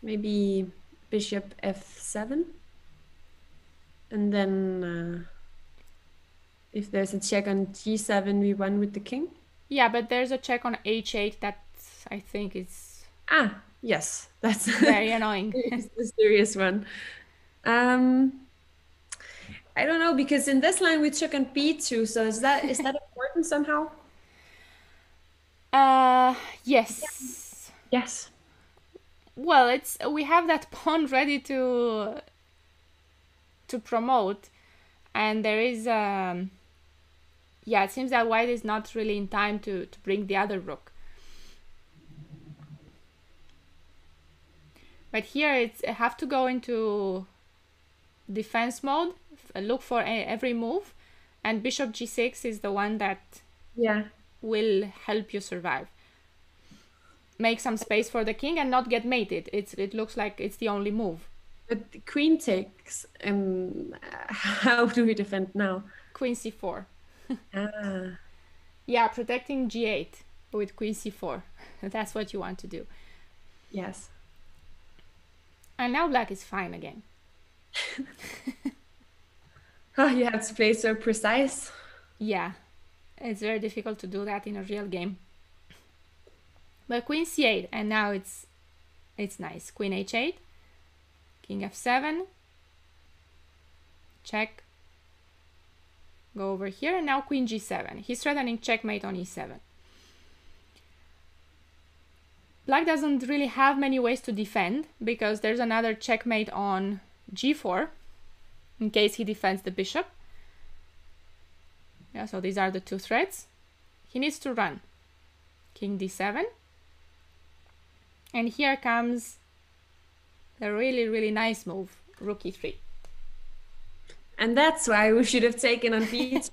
Maybe bishop f7, and then if there's a check on g7, we won with the king. Yeah, but there's a check on h8 that I think is yes, that's very annoying. It's the serious one. I don't know, because in this line we check on b2. So is that important somehow? Yes. Yeah. Yes. Well, we have that pawn ready to promote, and there is yeah, it seems that white is not really in time to bring the other rook. But here I have to go into defense mode, look for every move, and bishop g6 is the one that will help you survive. Make some space for the king and not get mated. It looks like it's the only move. But the queen takes, how do we defend now? Queen c4. Yeah, protecting g8 with queen c4. That's what you want to do. Yes. And now black is fine again. Oh, you have to play so precise. Yeah, it's very difficult to do that in a real game. But queen c8, and now it's nice. Queen h8, king f7, check, go over here, and now queen g7. He's threatening checkmate on e7. Black doesn't really have many ways to defend, because there's another checkmate on g4 in case he defends the bishop. Yeah, so these are the two threats. He needs to run. King d7. And here comes a really, really nice move, rook e3. And that's why we should have taken on b2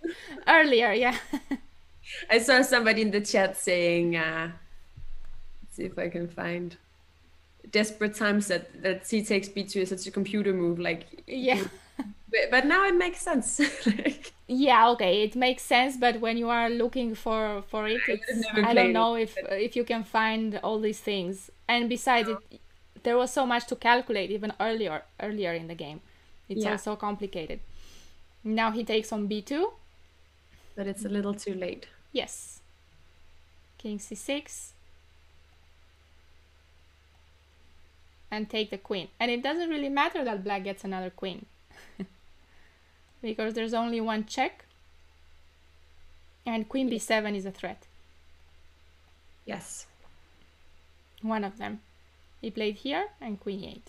earlier, yeah. I saw somebody in the chat saying, let's see if I can find desperate times that c takes b2 is such a computer move, like, yeah. But now it makes sense. Like, yeah, okay, it makes sense, but when you are looking for it, I don't know if you can find all these things. And besides, there was so much to calculate even earlier in the game. It's all so complicated. Now he takes on b2. But it's a little too late. Yes. King c6. And take the queen. And it doesn't really matter that black gets another queen. Because there's only one check. And queen b7 is a threat. Yes. One of them. He played here and queen e8.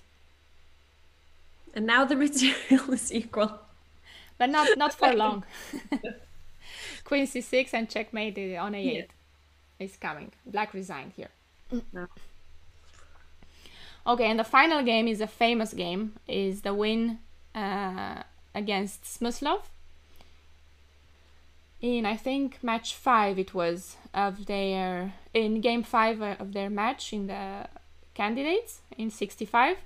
And now the material is equal. But not for long. Queen c6 and checkmate on a8. Yeah. Is coming. Black resigned here. No. Okay, and the final game is a famous game. Is the win against Smyslov. In, I think, match 5 it was, of their... In game 5 of their match in the candidates, in 65.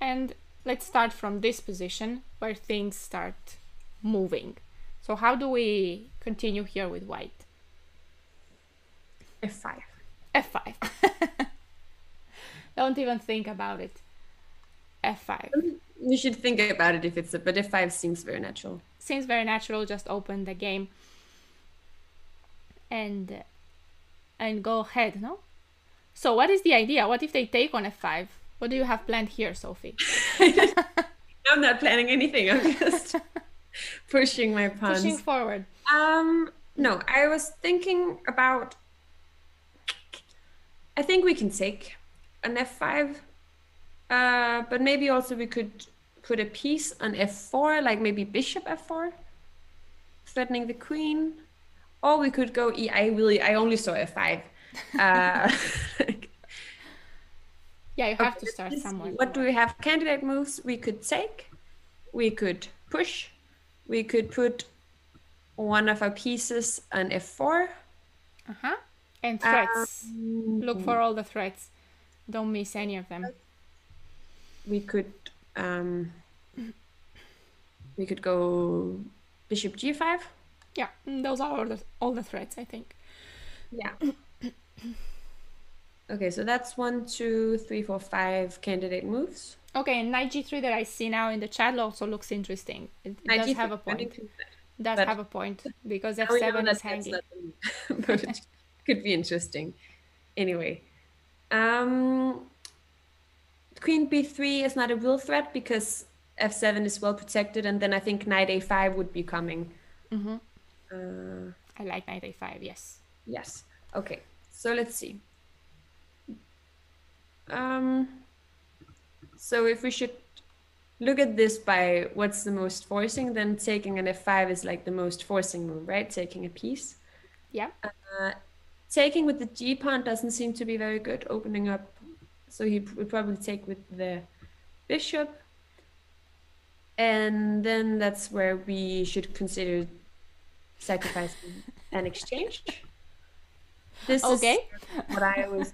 And let's start from this position, where things start moving. So how do we continue here with white? F5. F5. Don't even think about it. F5. You should think about it if it's... But F5 seems very natural. Seems very natural, just open the game. And go ahead, no? So what is the idea? What if they take on F5? What do you have planned here, Sophie? I'm not planning anything. I'm just pushing my pawns. Pushing forward. No, I was thinking about... I think we can take an F5, but maybe also we could put a piece on F4, like maybe bishop F4, threatening the queen. Or we could go E. I only saw F5. Yeah, you have to start somewhere. What do we have? Candidate moves we could take. We could push. We could put one of our pieces on F4. Uh-huh. And threats. Look for all the threats. Don't miss any of them. We could go bishop G5. Yeah, those are all the threats, I think. Yeah. Okay, so that's 1, 2, 3, 4, 5 candidate moves. Okay, and knight G3 that I see now in the chat also looks interesting. It does have a point. Does have a point because F7 is hanging. But it could be interesting. Anyway, Queen B3 is not a real threat because F7 is well protected, and then I think knight A5 would be coming. Mm-hmm. I like knight A5, yes. Yes. Okay, so let's see. So if we should look at this by what's the most forcing, then taking an F5 is like the most forcing move, right? Taking a piece. Yeah. Taking with the G pawn doesn't seem to be very good, opening up. So he would probably take with the bishop. And then that's where we should consider sacrificing an exchange. This is what I was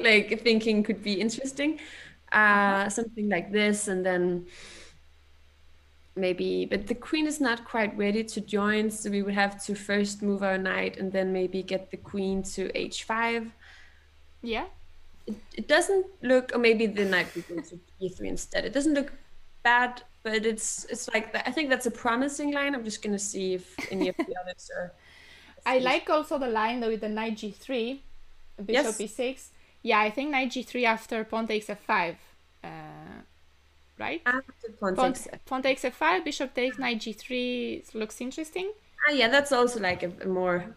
like thinking could be interesting, something like this, and then maybe. But the queen is not quite ready to join, so we would have to first move our knight and then maybe get the queen to H5. Yeah, it doesn't look, or maybe the knight would go to E3 instead. It doesn't look bad. But it's like, I think that's a promising line. I'm just going to see if any of the others are... I like also the line with the knight G3, bishop yes. E6. Yeah, I think knight G3 after pawn takes F5, right? After pawn takes F5, bishop takes knight G3, looks interesting. Yeah, that's also like a more...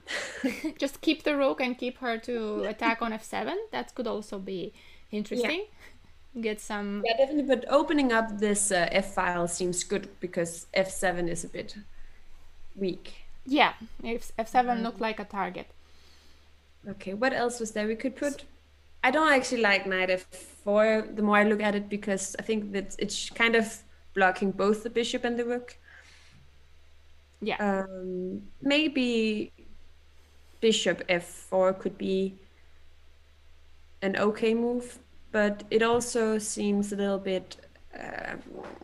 Just keep the rook and keep her to attack on F7. That could also be interesting. Yeah. Get some... Yeah, definitely, but opening up this F-file seems good because F7 is a bit weak. Yeah, F7 looked like a target. Okay, what else was there? We could put... I don't actually like knight F4 the more I look at it because I think that it's kind of blocking both the bishop and the rook. Yeah. Maybe bishop F4 could be an okay move. But it also seems a little bit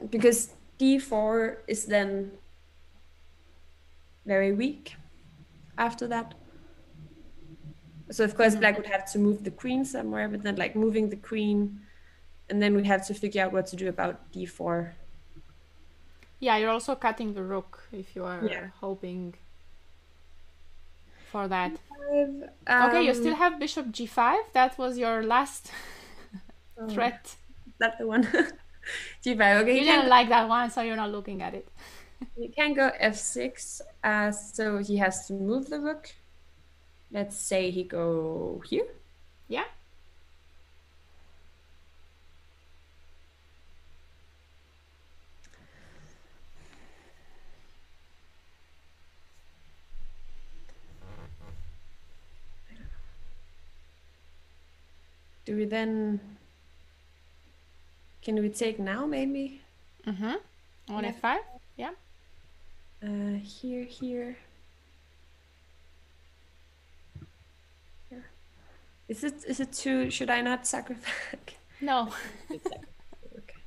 because d4 is then very weak after that. So of course black would have to move the queen somewhere, but then like moving the queen, and then we have to figure out what to do about d4. Yeah, you're also cutting the rook if you are hoping for that. Okay, you still have bishop g5. That was your last threat. That's the one. G5. Okay, you didn't like that one, so you're not looking at it. You can go f6, so he has to move the rook. Let's say he go here. Yeah. do we then, can we take now maybe? Mm-hmm. On f5, yeah. Here. Is it too, should I not sacrifice? No. Okay.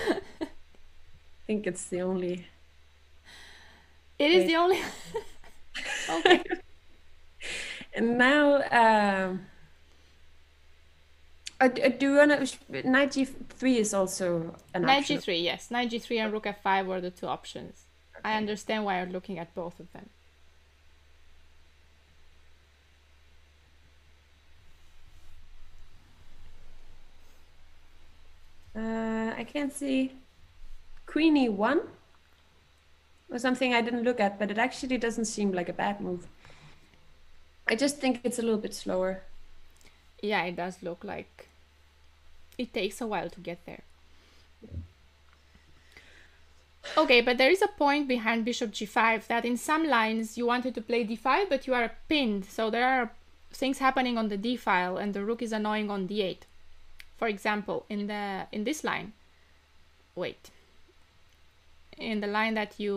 I think it's the only. It is the only. Okay. And now, do you wanna, knight g3 is also an knight option. Knight g3, yes. Knight g3 and rook f5 were the two options. Okay. I understand why you're looking at both of them. I can't see queen e1 or something I didn't look at, but it actually doesn't seem like a bad move. I just think it's a little bit slower. Yeah, it does look like it takes a while to get there. Okay, but there is a point behind bishop g5 that in some lines you wanted to play d5, but you are pinned, so there are things happening on the d file and the rook is annoying on d8. For example, in this line, wait, in the line that we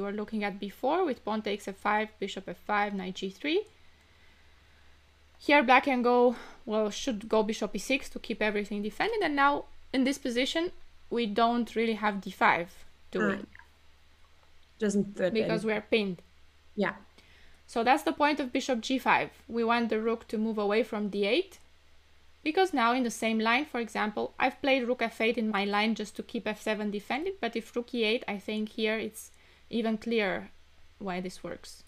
were looking at before with pawn takes f5, bishop f5, knight g3. Here black can go, well, should go bishop e6 to keep everything defended, and now in this position we don't really have d5 doing. Doesn't fit because we're pinned. Yeah. So that's the point of bishop g5. We want the rook to move away from d8 because now in the same line, for example, I've played rook f8 in my line just to keep f7 defended, but if rook e8, I think here it's even clearer why this works.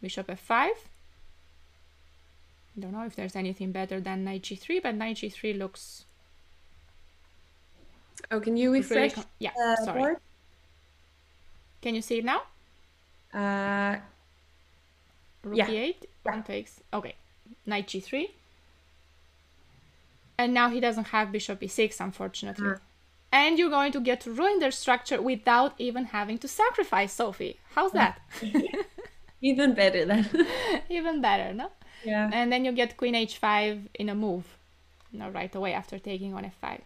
Bishop f5. I don't know if there's anything better than knight g3, but knight g3 looks... Oh, can you refresh? Really, yeah, sorry. Board? Can you see it now? Rook yeah. e8, one yeah. takes... Okay, knight g3. And now he doesn't have bishop e6, unfortunately. And you're going to get to ruin their structure without even having to sacrifice, Sophie. How's that? Even better then. Even better, no? Yeah. And then you get queen h5 in a move, no, right away after taking on f5.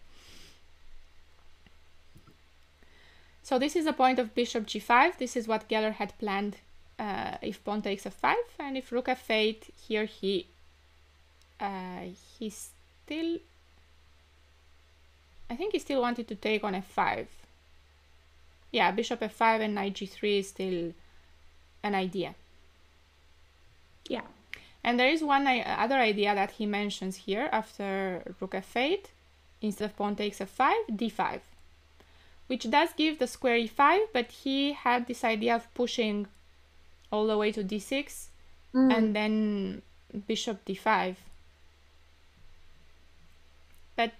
So this is the point of bishop g5. This is what Geller had planned if pawn takes f5, and if rook f8. Here he's still, I think he still wanted to take on f5. Yeah, bishop f5 and knight g3 is still an idea. Yeah. And there is one other idea that he mentions here after rook f8, instead of pawn takes f5, d5, which does give the square e5, but he had this idea of pushing all the way to d6 and then bishop d5. But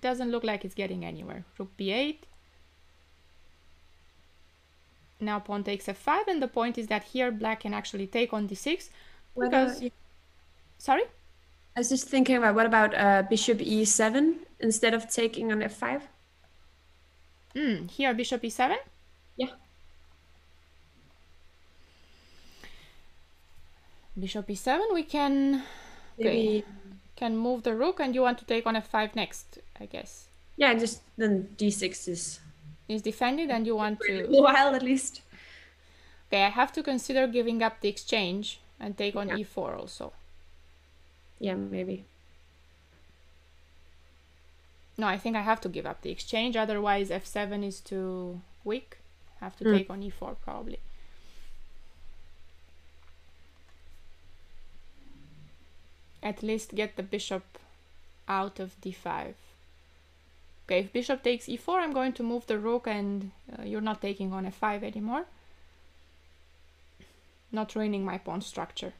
doesn't look like it's getting anywhere. Rook b8. Now pawn takes f5, and the point is that here black can actually take on d6 because... Sorry? I was just thinking about what about bishop e7 instead of taking on f5? Here bishop e7? Yeah. Bishop e7 we can... Maybe... Okay. Can move the rook, and you want to take on f5 next, I guess. Yeah, just then d6 is defended, and you want to... A while at least. Okay, I have to consider giving up the exchange and take on e4 also. Yeah, maybe. No, I think I have to give up the exchange, otherwise f7 is too weak. I have to take on e4 probably. At least get the bishop out of d5. Okay, if bishop takes e4, I'm going to move the rook, and you're not taking on f5 anymore. Not ruining my pawn structure.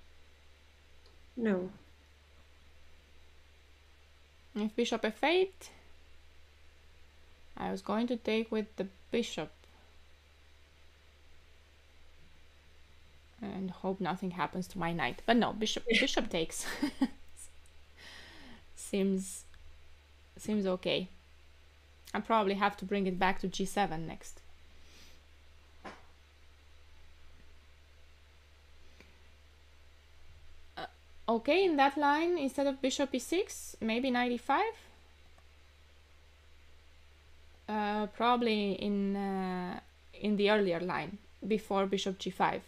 No. If bishop f8, I was going to take with the bishop. And hope nothing happens to my knight. But no, bishop takes. Seems okay. I probably have to bring it back to g7 next. Okay, in that line, instead of bishop e6, maybe knight e5. Probably in the earlier line, before bishop g5,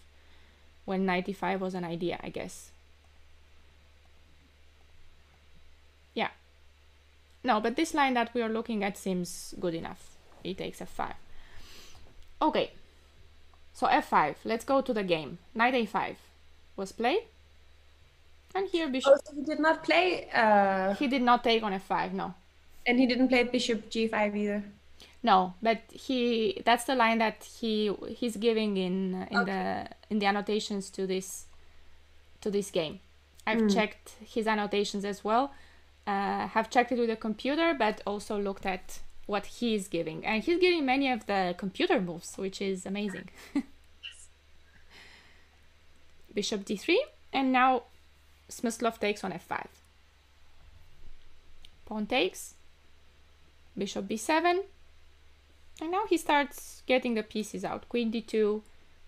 when knight e5 was an idea, I guess. Yeah. No, but this line that we are looking at seems good enough. He takes f5. Okay. So f5. Let's go to the game. Knight a5 was played. And here bishop... Oh, so he did not play... He did not take on f5, no. And he didn't play bishop g5 either? No, but he... That's the line that he's giving in the annotations to this game. I've checked his annotations as well. Have checked it with the computer, but also looked at what he is giving. And he's giving many of the computer moves, which is amazing. Yes. Bishop d3, and now... Smyslov takes on f5. Pawn takes. Bishop b7. And now he starts getting the pieces out. Queen d2.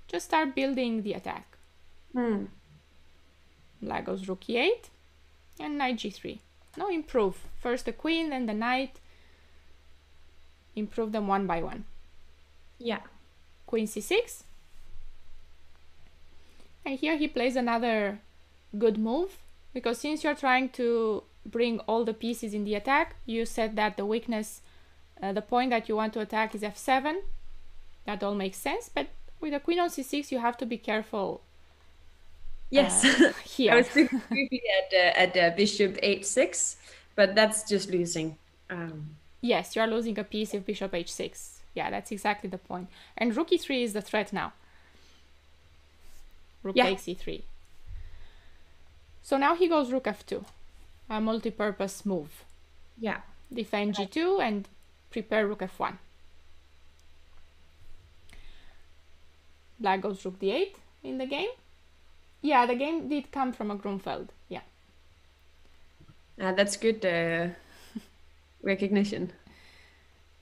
Just start building the attack. Black goes rook e8. And knight g3. Now improve. First the queen, then the knight. Improve them one by one. Yeah. Queen c6. And here he plays another... good move, because since you're trying to bring all the pieces in the attack, you said that the weakness, the point that you want to attack is f7. That all makes sense, but with a queen on c6, you have to be careful. Yes, here. I was thinking maybe at bishop h6, but that's just losing. Yes, you are losing a piece if bishop h6. Yeah, that's exactly the point. And rook e3 is the threat now. Rook takes e3. So now he goes rook f2, a multi-purpose move. Yeah. Defend g2 and prepare rook f1. Black goes rook d8 in the game. Yeah, the game did come from a Grünfeld. Yeah. That's good recognition.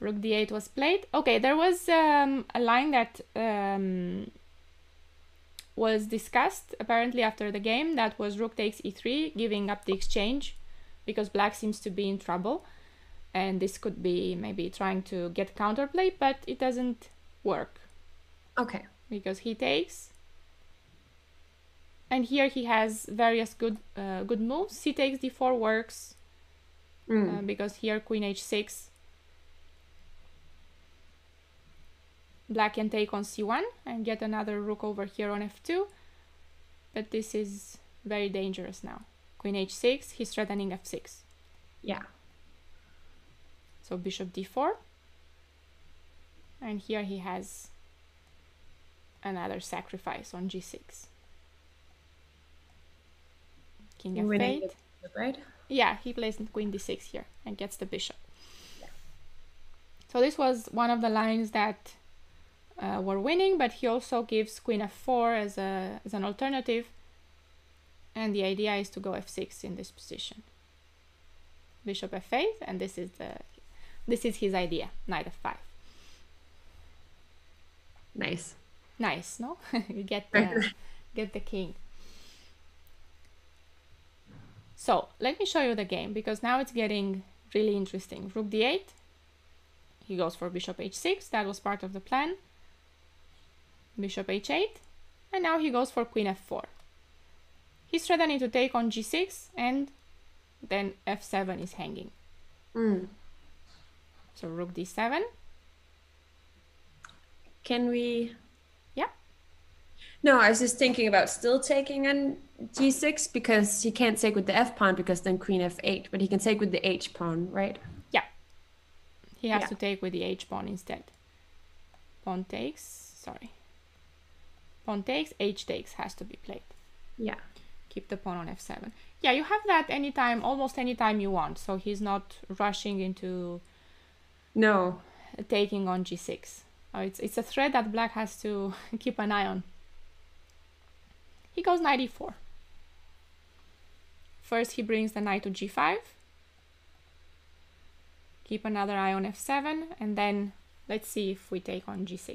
Rook d8 was played. Okay, there was a line that... was discussed apparently after the game, that was rook takes e3, giving up the exchange because black seems to be in trouble, and this could be maybe trying to get counterplay, but it doesn't work. Okay, because he takes, and here he has various good moves. He takes d4 works because here queen h6, black can take on c1 and get another rook over here on f2, but this is very dangerous now. Queen h6, he's threatening f6. Yeah. So bishop d4, and here he has another sacrifice on g6. King f8. Right? Yeah, he plays queen d6 here and gets the bishop. Yeah. So this was one of the lines that were winning, but he also gives queen f4 as an alternative, and the idea is to go f6 in this position. Bishop f8, and this is his idea. Knight f5. Nice, nice, no? You get the king. So let me show you the game, because now it's getting really interesting. Rook d8. He goes for bishop h6. That was part of the plan. Bishop h8, and now he goes for queen f4. He's threatening to take on g6, and then f7 is hanging. So rook d7. Can we... Yeah? No, I was just thinking about still taking on g6, because he can't take with the f pawn, because then queen f8, but he can take with the h pawn, right? Yeah. He has to take with the h pawn instead. Pawn takes, sorry. Pawn takes, h takes has to be played. Yeah. Keep the pawn on f7. Yeah, you have that anytime, almost anytime you want. So he's not rushing into taking on g6. Oh, it's a threat that black has to keep an eye on. He goes knight e4. First he brings the knight to g5. Keep another eye on f7, and then let's see if we take on g6.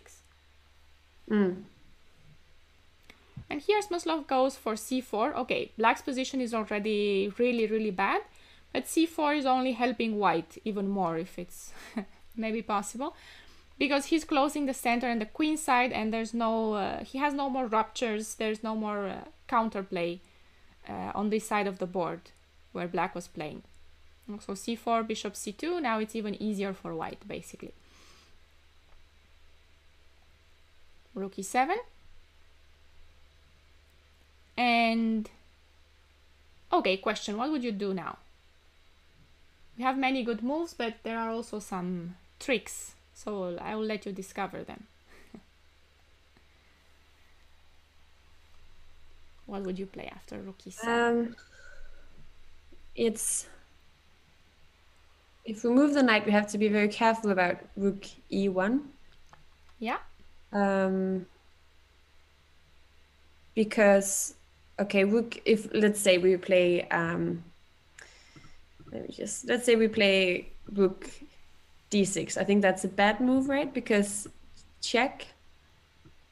And here Smyslov goes for c4. Okay, black's position is already really bad, but c4 is only helping white even more, if it's maybe possible, because he's closing the center and the queen side, and there's no he has no more ruptures, there's no more counterplay on this side of the board where black was playing. So c4, bishop c2, now it's even easier for white basically. Rook e7. And okay, question, what would you do now? We have many good moves, but there are also some tricks, so I will let you discover them. What would you play after rook e7? It's, if we move the knight, we have to be very careful about rook e1. Yeah. Because, okay, rook, if let's say we play let's say we play rook d6. I think that's a bad move, right? Because check,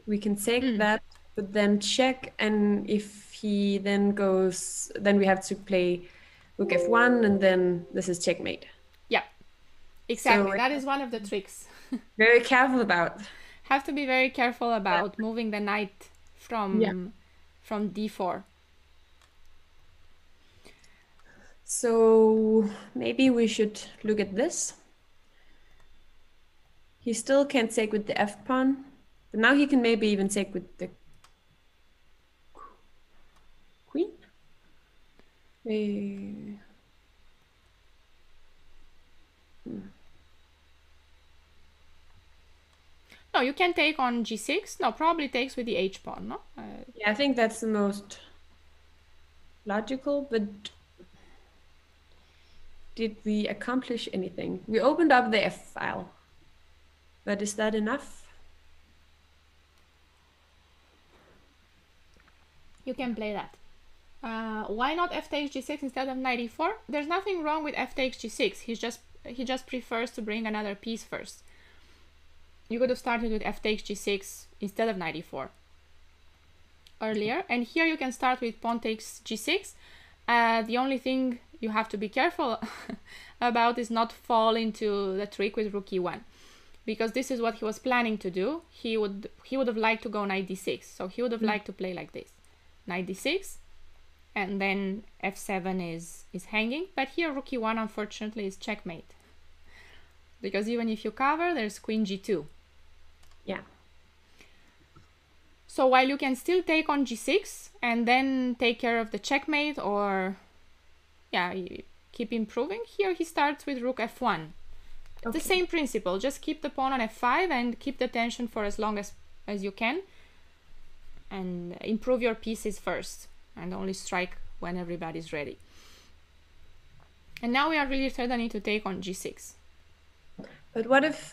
we can take that, but then check, and if he then goes, then we have to play rook f1, and then this is checkmate. Yeah, exactly. So that is one of the tricks. Very careful about. Have to be very careful about moving the knight from from d4. So maybe we should look at this. He still can't take with the f pawn, but now he can maybe even take with the queen. No, you can take on g6. No, probably takes with the h pawn. No. Yeah, I think that's the most logical, but. Did we accomplish anything? We opened up the F file, but is that enough? You can play that. Why not F takes G6 instead of knight E4? There's nothing wrong with F takes G6. He just prefers to bring another piece first. You could have started with F takes G6 instead of knight E4 earlier, and here you can start with pawn takes G6. The only thing you have to be careful about is not fall into the trick with rook e1, because this is what he was planning to do. He would have liked to go knight d6, so he would have liked to play like this, knight d6, and then f7 is hanging. But here rook e1 unfortunately is checkmate, because even if you cover, there's queen g2. Yeah. So while you can still take on g6 and then take care of the checkmate, or yeah, keep improving. Here he starts with rook f1. Okay. The same principle, just keep the pawn on f5 and keep the tension for as long as you can, and improve your pieces first and only strike when everybody's ready. And now we are really threatening to take on g6. But what if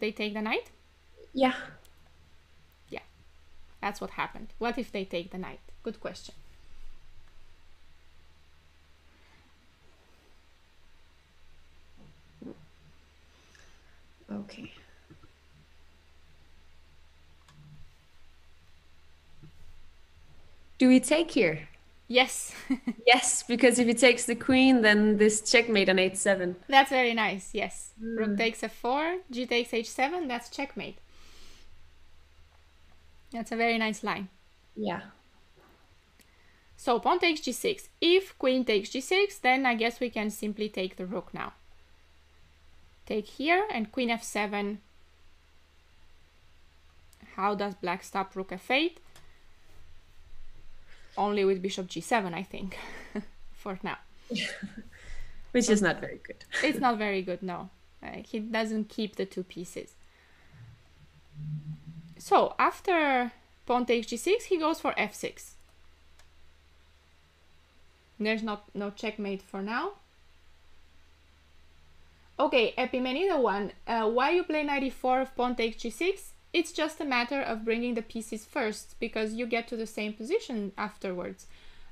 they take the knight? Yeah. Yeah, that's what happened. What if they take the knight? Good question. Okay. Do we take here? Yes. Yes, because if he takes the queen, then this checkmate on h7. That's very nice, yes. Rook takes f4, g takes h7, that's checkmate. That's a very nice line. Yeah. So pawn takes g6. If queen takes g6, then I guess we can simply take the rook now. Take here and queen f7. How does black stop rook f8? Only with bishop g7, I think, for now. Which is not very good. It's not very good, no. He doesn't keep the two pieces. So after pawn takes g6, he goes for f6. There's no checkmate for now. Okay, Epimenides one. Why you play knight e4 if pawn takes g6? It's just a matter of bringing the pieces first, because you get to the same position afterwards.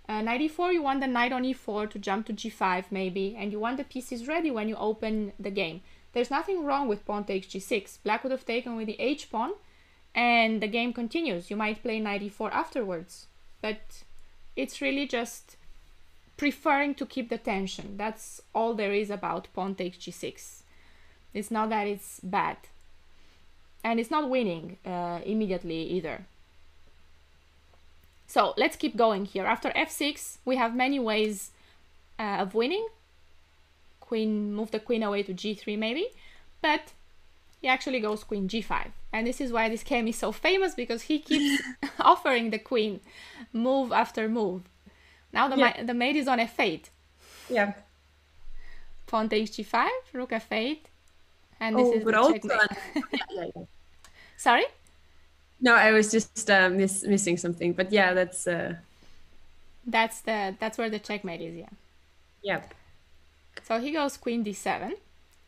Knight e4, you want the knight on e4 to jump to g5 maybe, and you want the pieces ready when you open the game. There's nothing wrong with pawn takes g6. Black would have taken with the h pawn, and the game continues. You might play knight e4 afterwards, but it's really just preferring to keep the tension. That's all there is about pawn takes g6. It's not that it's bad, and it's not winning immediately either. So let's keep going here. After f6, we have many ways of winning. Queen, move the queen away to g3 maybe, but he actually goes queen g5. And this is why this game is so famous, because he keeps offering the queen move after move. Now the mate is on f8. Yeah. Pawn takes g5, rook f8, and this is the checkmate. Sorry? No, I was just missing something, but yeah, that's where the checkmate is. Yeah. Yep. So he goes queen d7.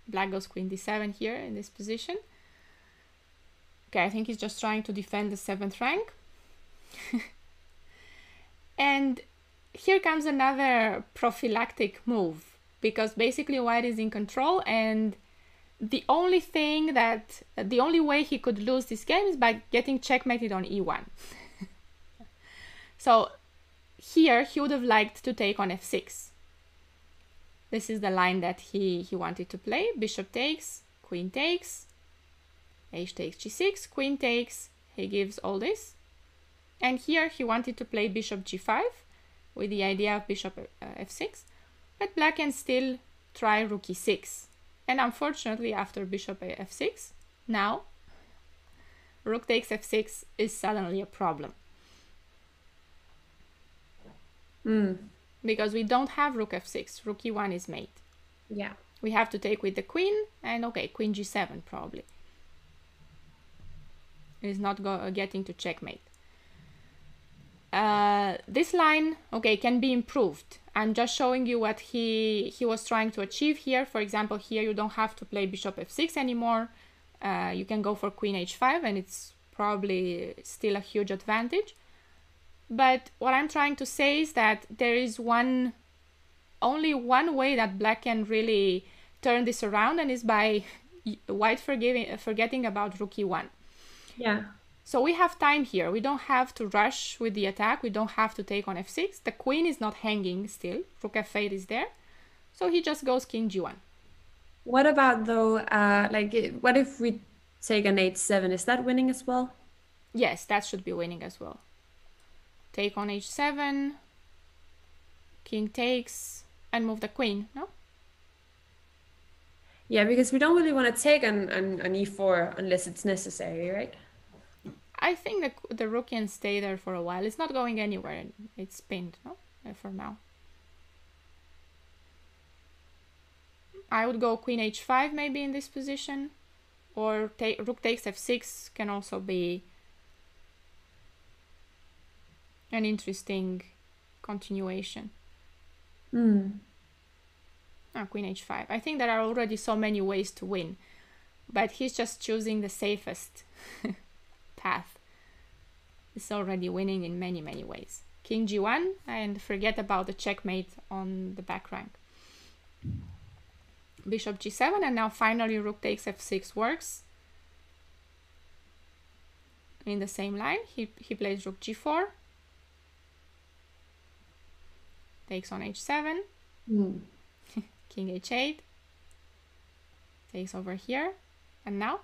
Black goes queen d7 here in this position. Okay, I think he's just trying to defend the 7th rank. And here comes another prophylactic move, because basically white is in control, and the only way he could lose this game is by getting checkmated on e1. So here he would have liked to take on f6. This is the line that he wanted to play. Bishop takes, queen takes, h takes g6, queen takes, he gives all this. And here he wanted to play bishop g5 with the idea of bishop f6, but black can still try rook e6. And unfortunately, after bishop f6, now rook takes f6 is suddenly a problem. Because we don't have rook f6, rook e1 is mate. Yeah. We have to take with the queen, and okay, queen g7 probably. It is not getting to checkmate. This line, okay, can be improved. I'm just showing you what he was trying to achieve here. For example, here you don't have to play bishop f6 anymore. You can go for queen h5, and it's probably still a huge advantage. But what I'm trying to say is that there is only one way that black can really turn this around, and is by white forgetting about rook e1. Yeah. So we have time here. We don't have to rush with the attack. We don't have to take on f6. The queen is not hanging still. Rook f8 is there. So he just goes king g1. What about though, what if we take an h7? Is that winning as well? Yes, that should be winning as well. Take on h7, king takes, and move the queen, no? Yeah, because we don't really want to take an e4 unless it's necessary, right? I think the rook can stay there for a while. It's not going anywhere. It's pinned, no? For now. I would go queen h5 maybe in this position, or rook takes f6 can also be an interesting continuation. Oh, queen h5. I think there are already so many ways to win, but he's just choosing the safest path. He's already winning in many, many ways. King g1, and forget about the checkmate on the back rank. Bishop g7, and now finally rook takes f6 works. In the same line, he plays rook g4. Takes on h7, king h8, takes over here, and now?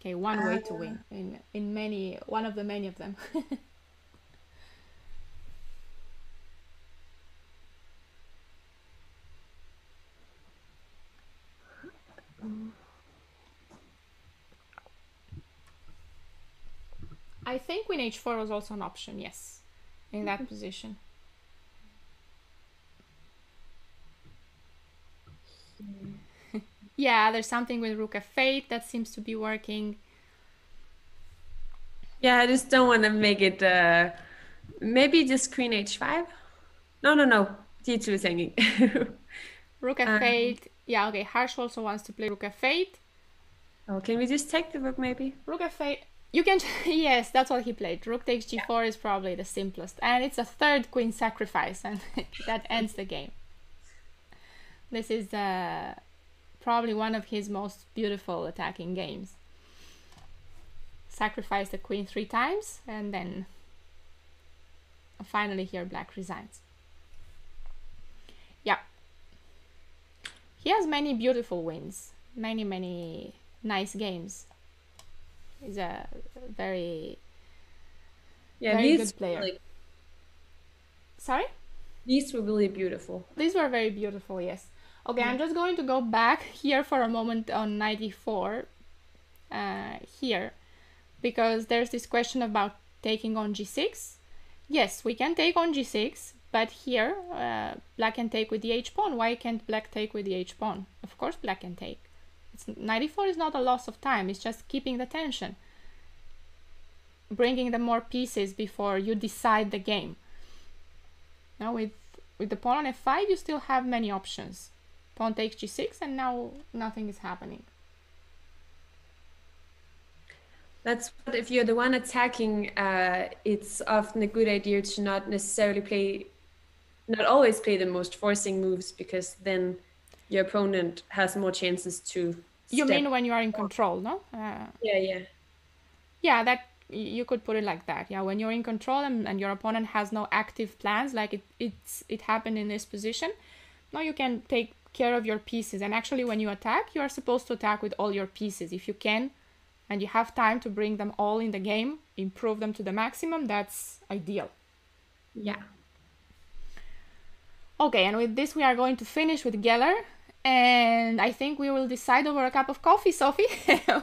Okay, one way to win in one of the many of them. I think queen h4 was also an option, yes. In that position. Yeah, there's something with rook f8 that seems to be working. Yeah, I just don't want to make it maybe just queen h5. No, d2 is hanging. Rook f8. Yeah, okay, Harsh also wants to play rook f8. Oh, can we just take the rook maybe? Rook f8. You can, yes, that's what he played. Rook takes g4 is probably the simplest. And it's a third queen sacrifice, and that ends the game. This is probably one of his most beautiful attacking games. sacrifice the queen 3 times, and then finally here black resigns. Yeah, he has many beautiful wins, many nice games. He's a very very good player. Like, sorry, these were really beautiful. These were very beautiful, yes. Okay, I'm just going to go back here for a moment on knight e4 here, because there's this question about taking on g6. Yes, we can take on g6, but here black can take with the h-pawn. Why can't black take with the h-pawn? Of course black can take. It's, knight e4 is not a loss of time, it's just keeping the tension, bringing the more pieces before you decide the game. Now with the pawn on f5 you still have many options. Pawn takes g6 and now nothing is happening. That's what, if you're the one attacking, it's often a good idea to not necessarily play, not always play the most forcing moves, because then your opponent has more chances to You mean when you are in control, no? Yeah, that you could put it like that. Yeah, when you're in control and your opponent has no active plans, like it happened in this position, now you can take care of your pieces. And actually when you attack, you are supposed to attack with all your pieces if you can. And you have time to bring them all in the game, improve them to the maximum. That's ideal. Yeah. Okay, and with this we are going to finish with Geller, and I think we will decide over a cup of coffee, Sophie,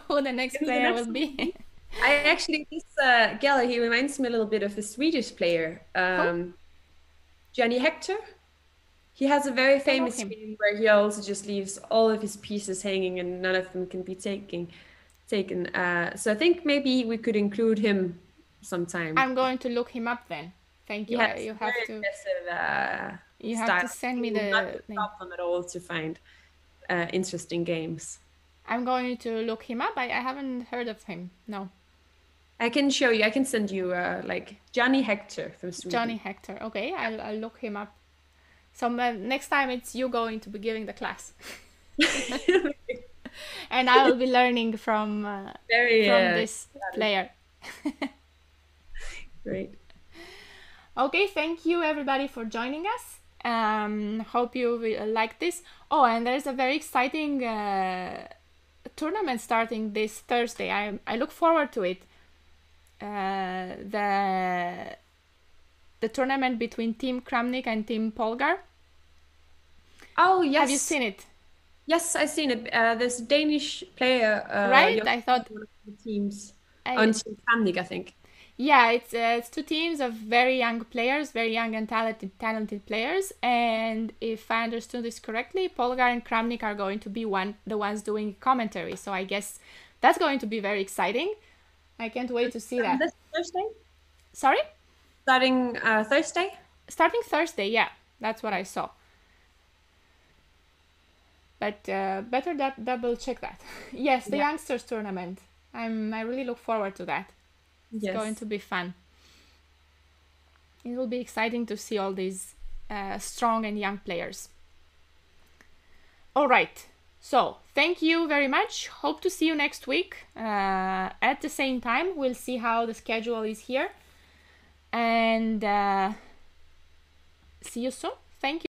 who the next player will be. I actually, this Geller, he reminds me a little bit of the Swedish player, Johnny Hector. He has a very famous game where he also just leaves all of his pieces hanging and none of them can be taken. So I think maybe we could include him sometime. I'm going to look him up then. Thank you. Yes, you have to you have to send me the not a problem at all to find interesting games. I'm going to look him up. I haven't heard of him. No. I can show you. I can send you like Johnny Hector from Sweden. Johnny Hector. Okay, I'll look him up. So next time it's you going to be giving the class. And I will be learning from this player. Great. Okay, thank you everybody for joining us. Hope you like this. Oh, and there's a very exciting tournament starting this Thursday. I look forward to it. The tournament between Team Kramnik and Team Polgar. Oh yes. Have you seen it? Yes, I've seen it. There's a Danish player. Right, I thought one of the teams on Team Kramnik, I think. Yeah, it's two teams of very young players, very young and talented players. And if I understood this correctly, Polgar and Kramnik are going to be the ones doing commentary. So I guess that's going to be very exciting. I can't wait to see that. This Thursday? Sorry? Starting Thursday? Starting Thursday, yeah. That's what I saw. But better double check that. Yes, the youngsters tournament. I really look forward to that. It's going to be fun. It will be exciting to see all these strong and young players. All right. So thank you very much. Hope to see you next week at the same time. We'll see how the schedule is here, and see you soon. Thank you.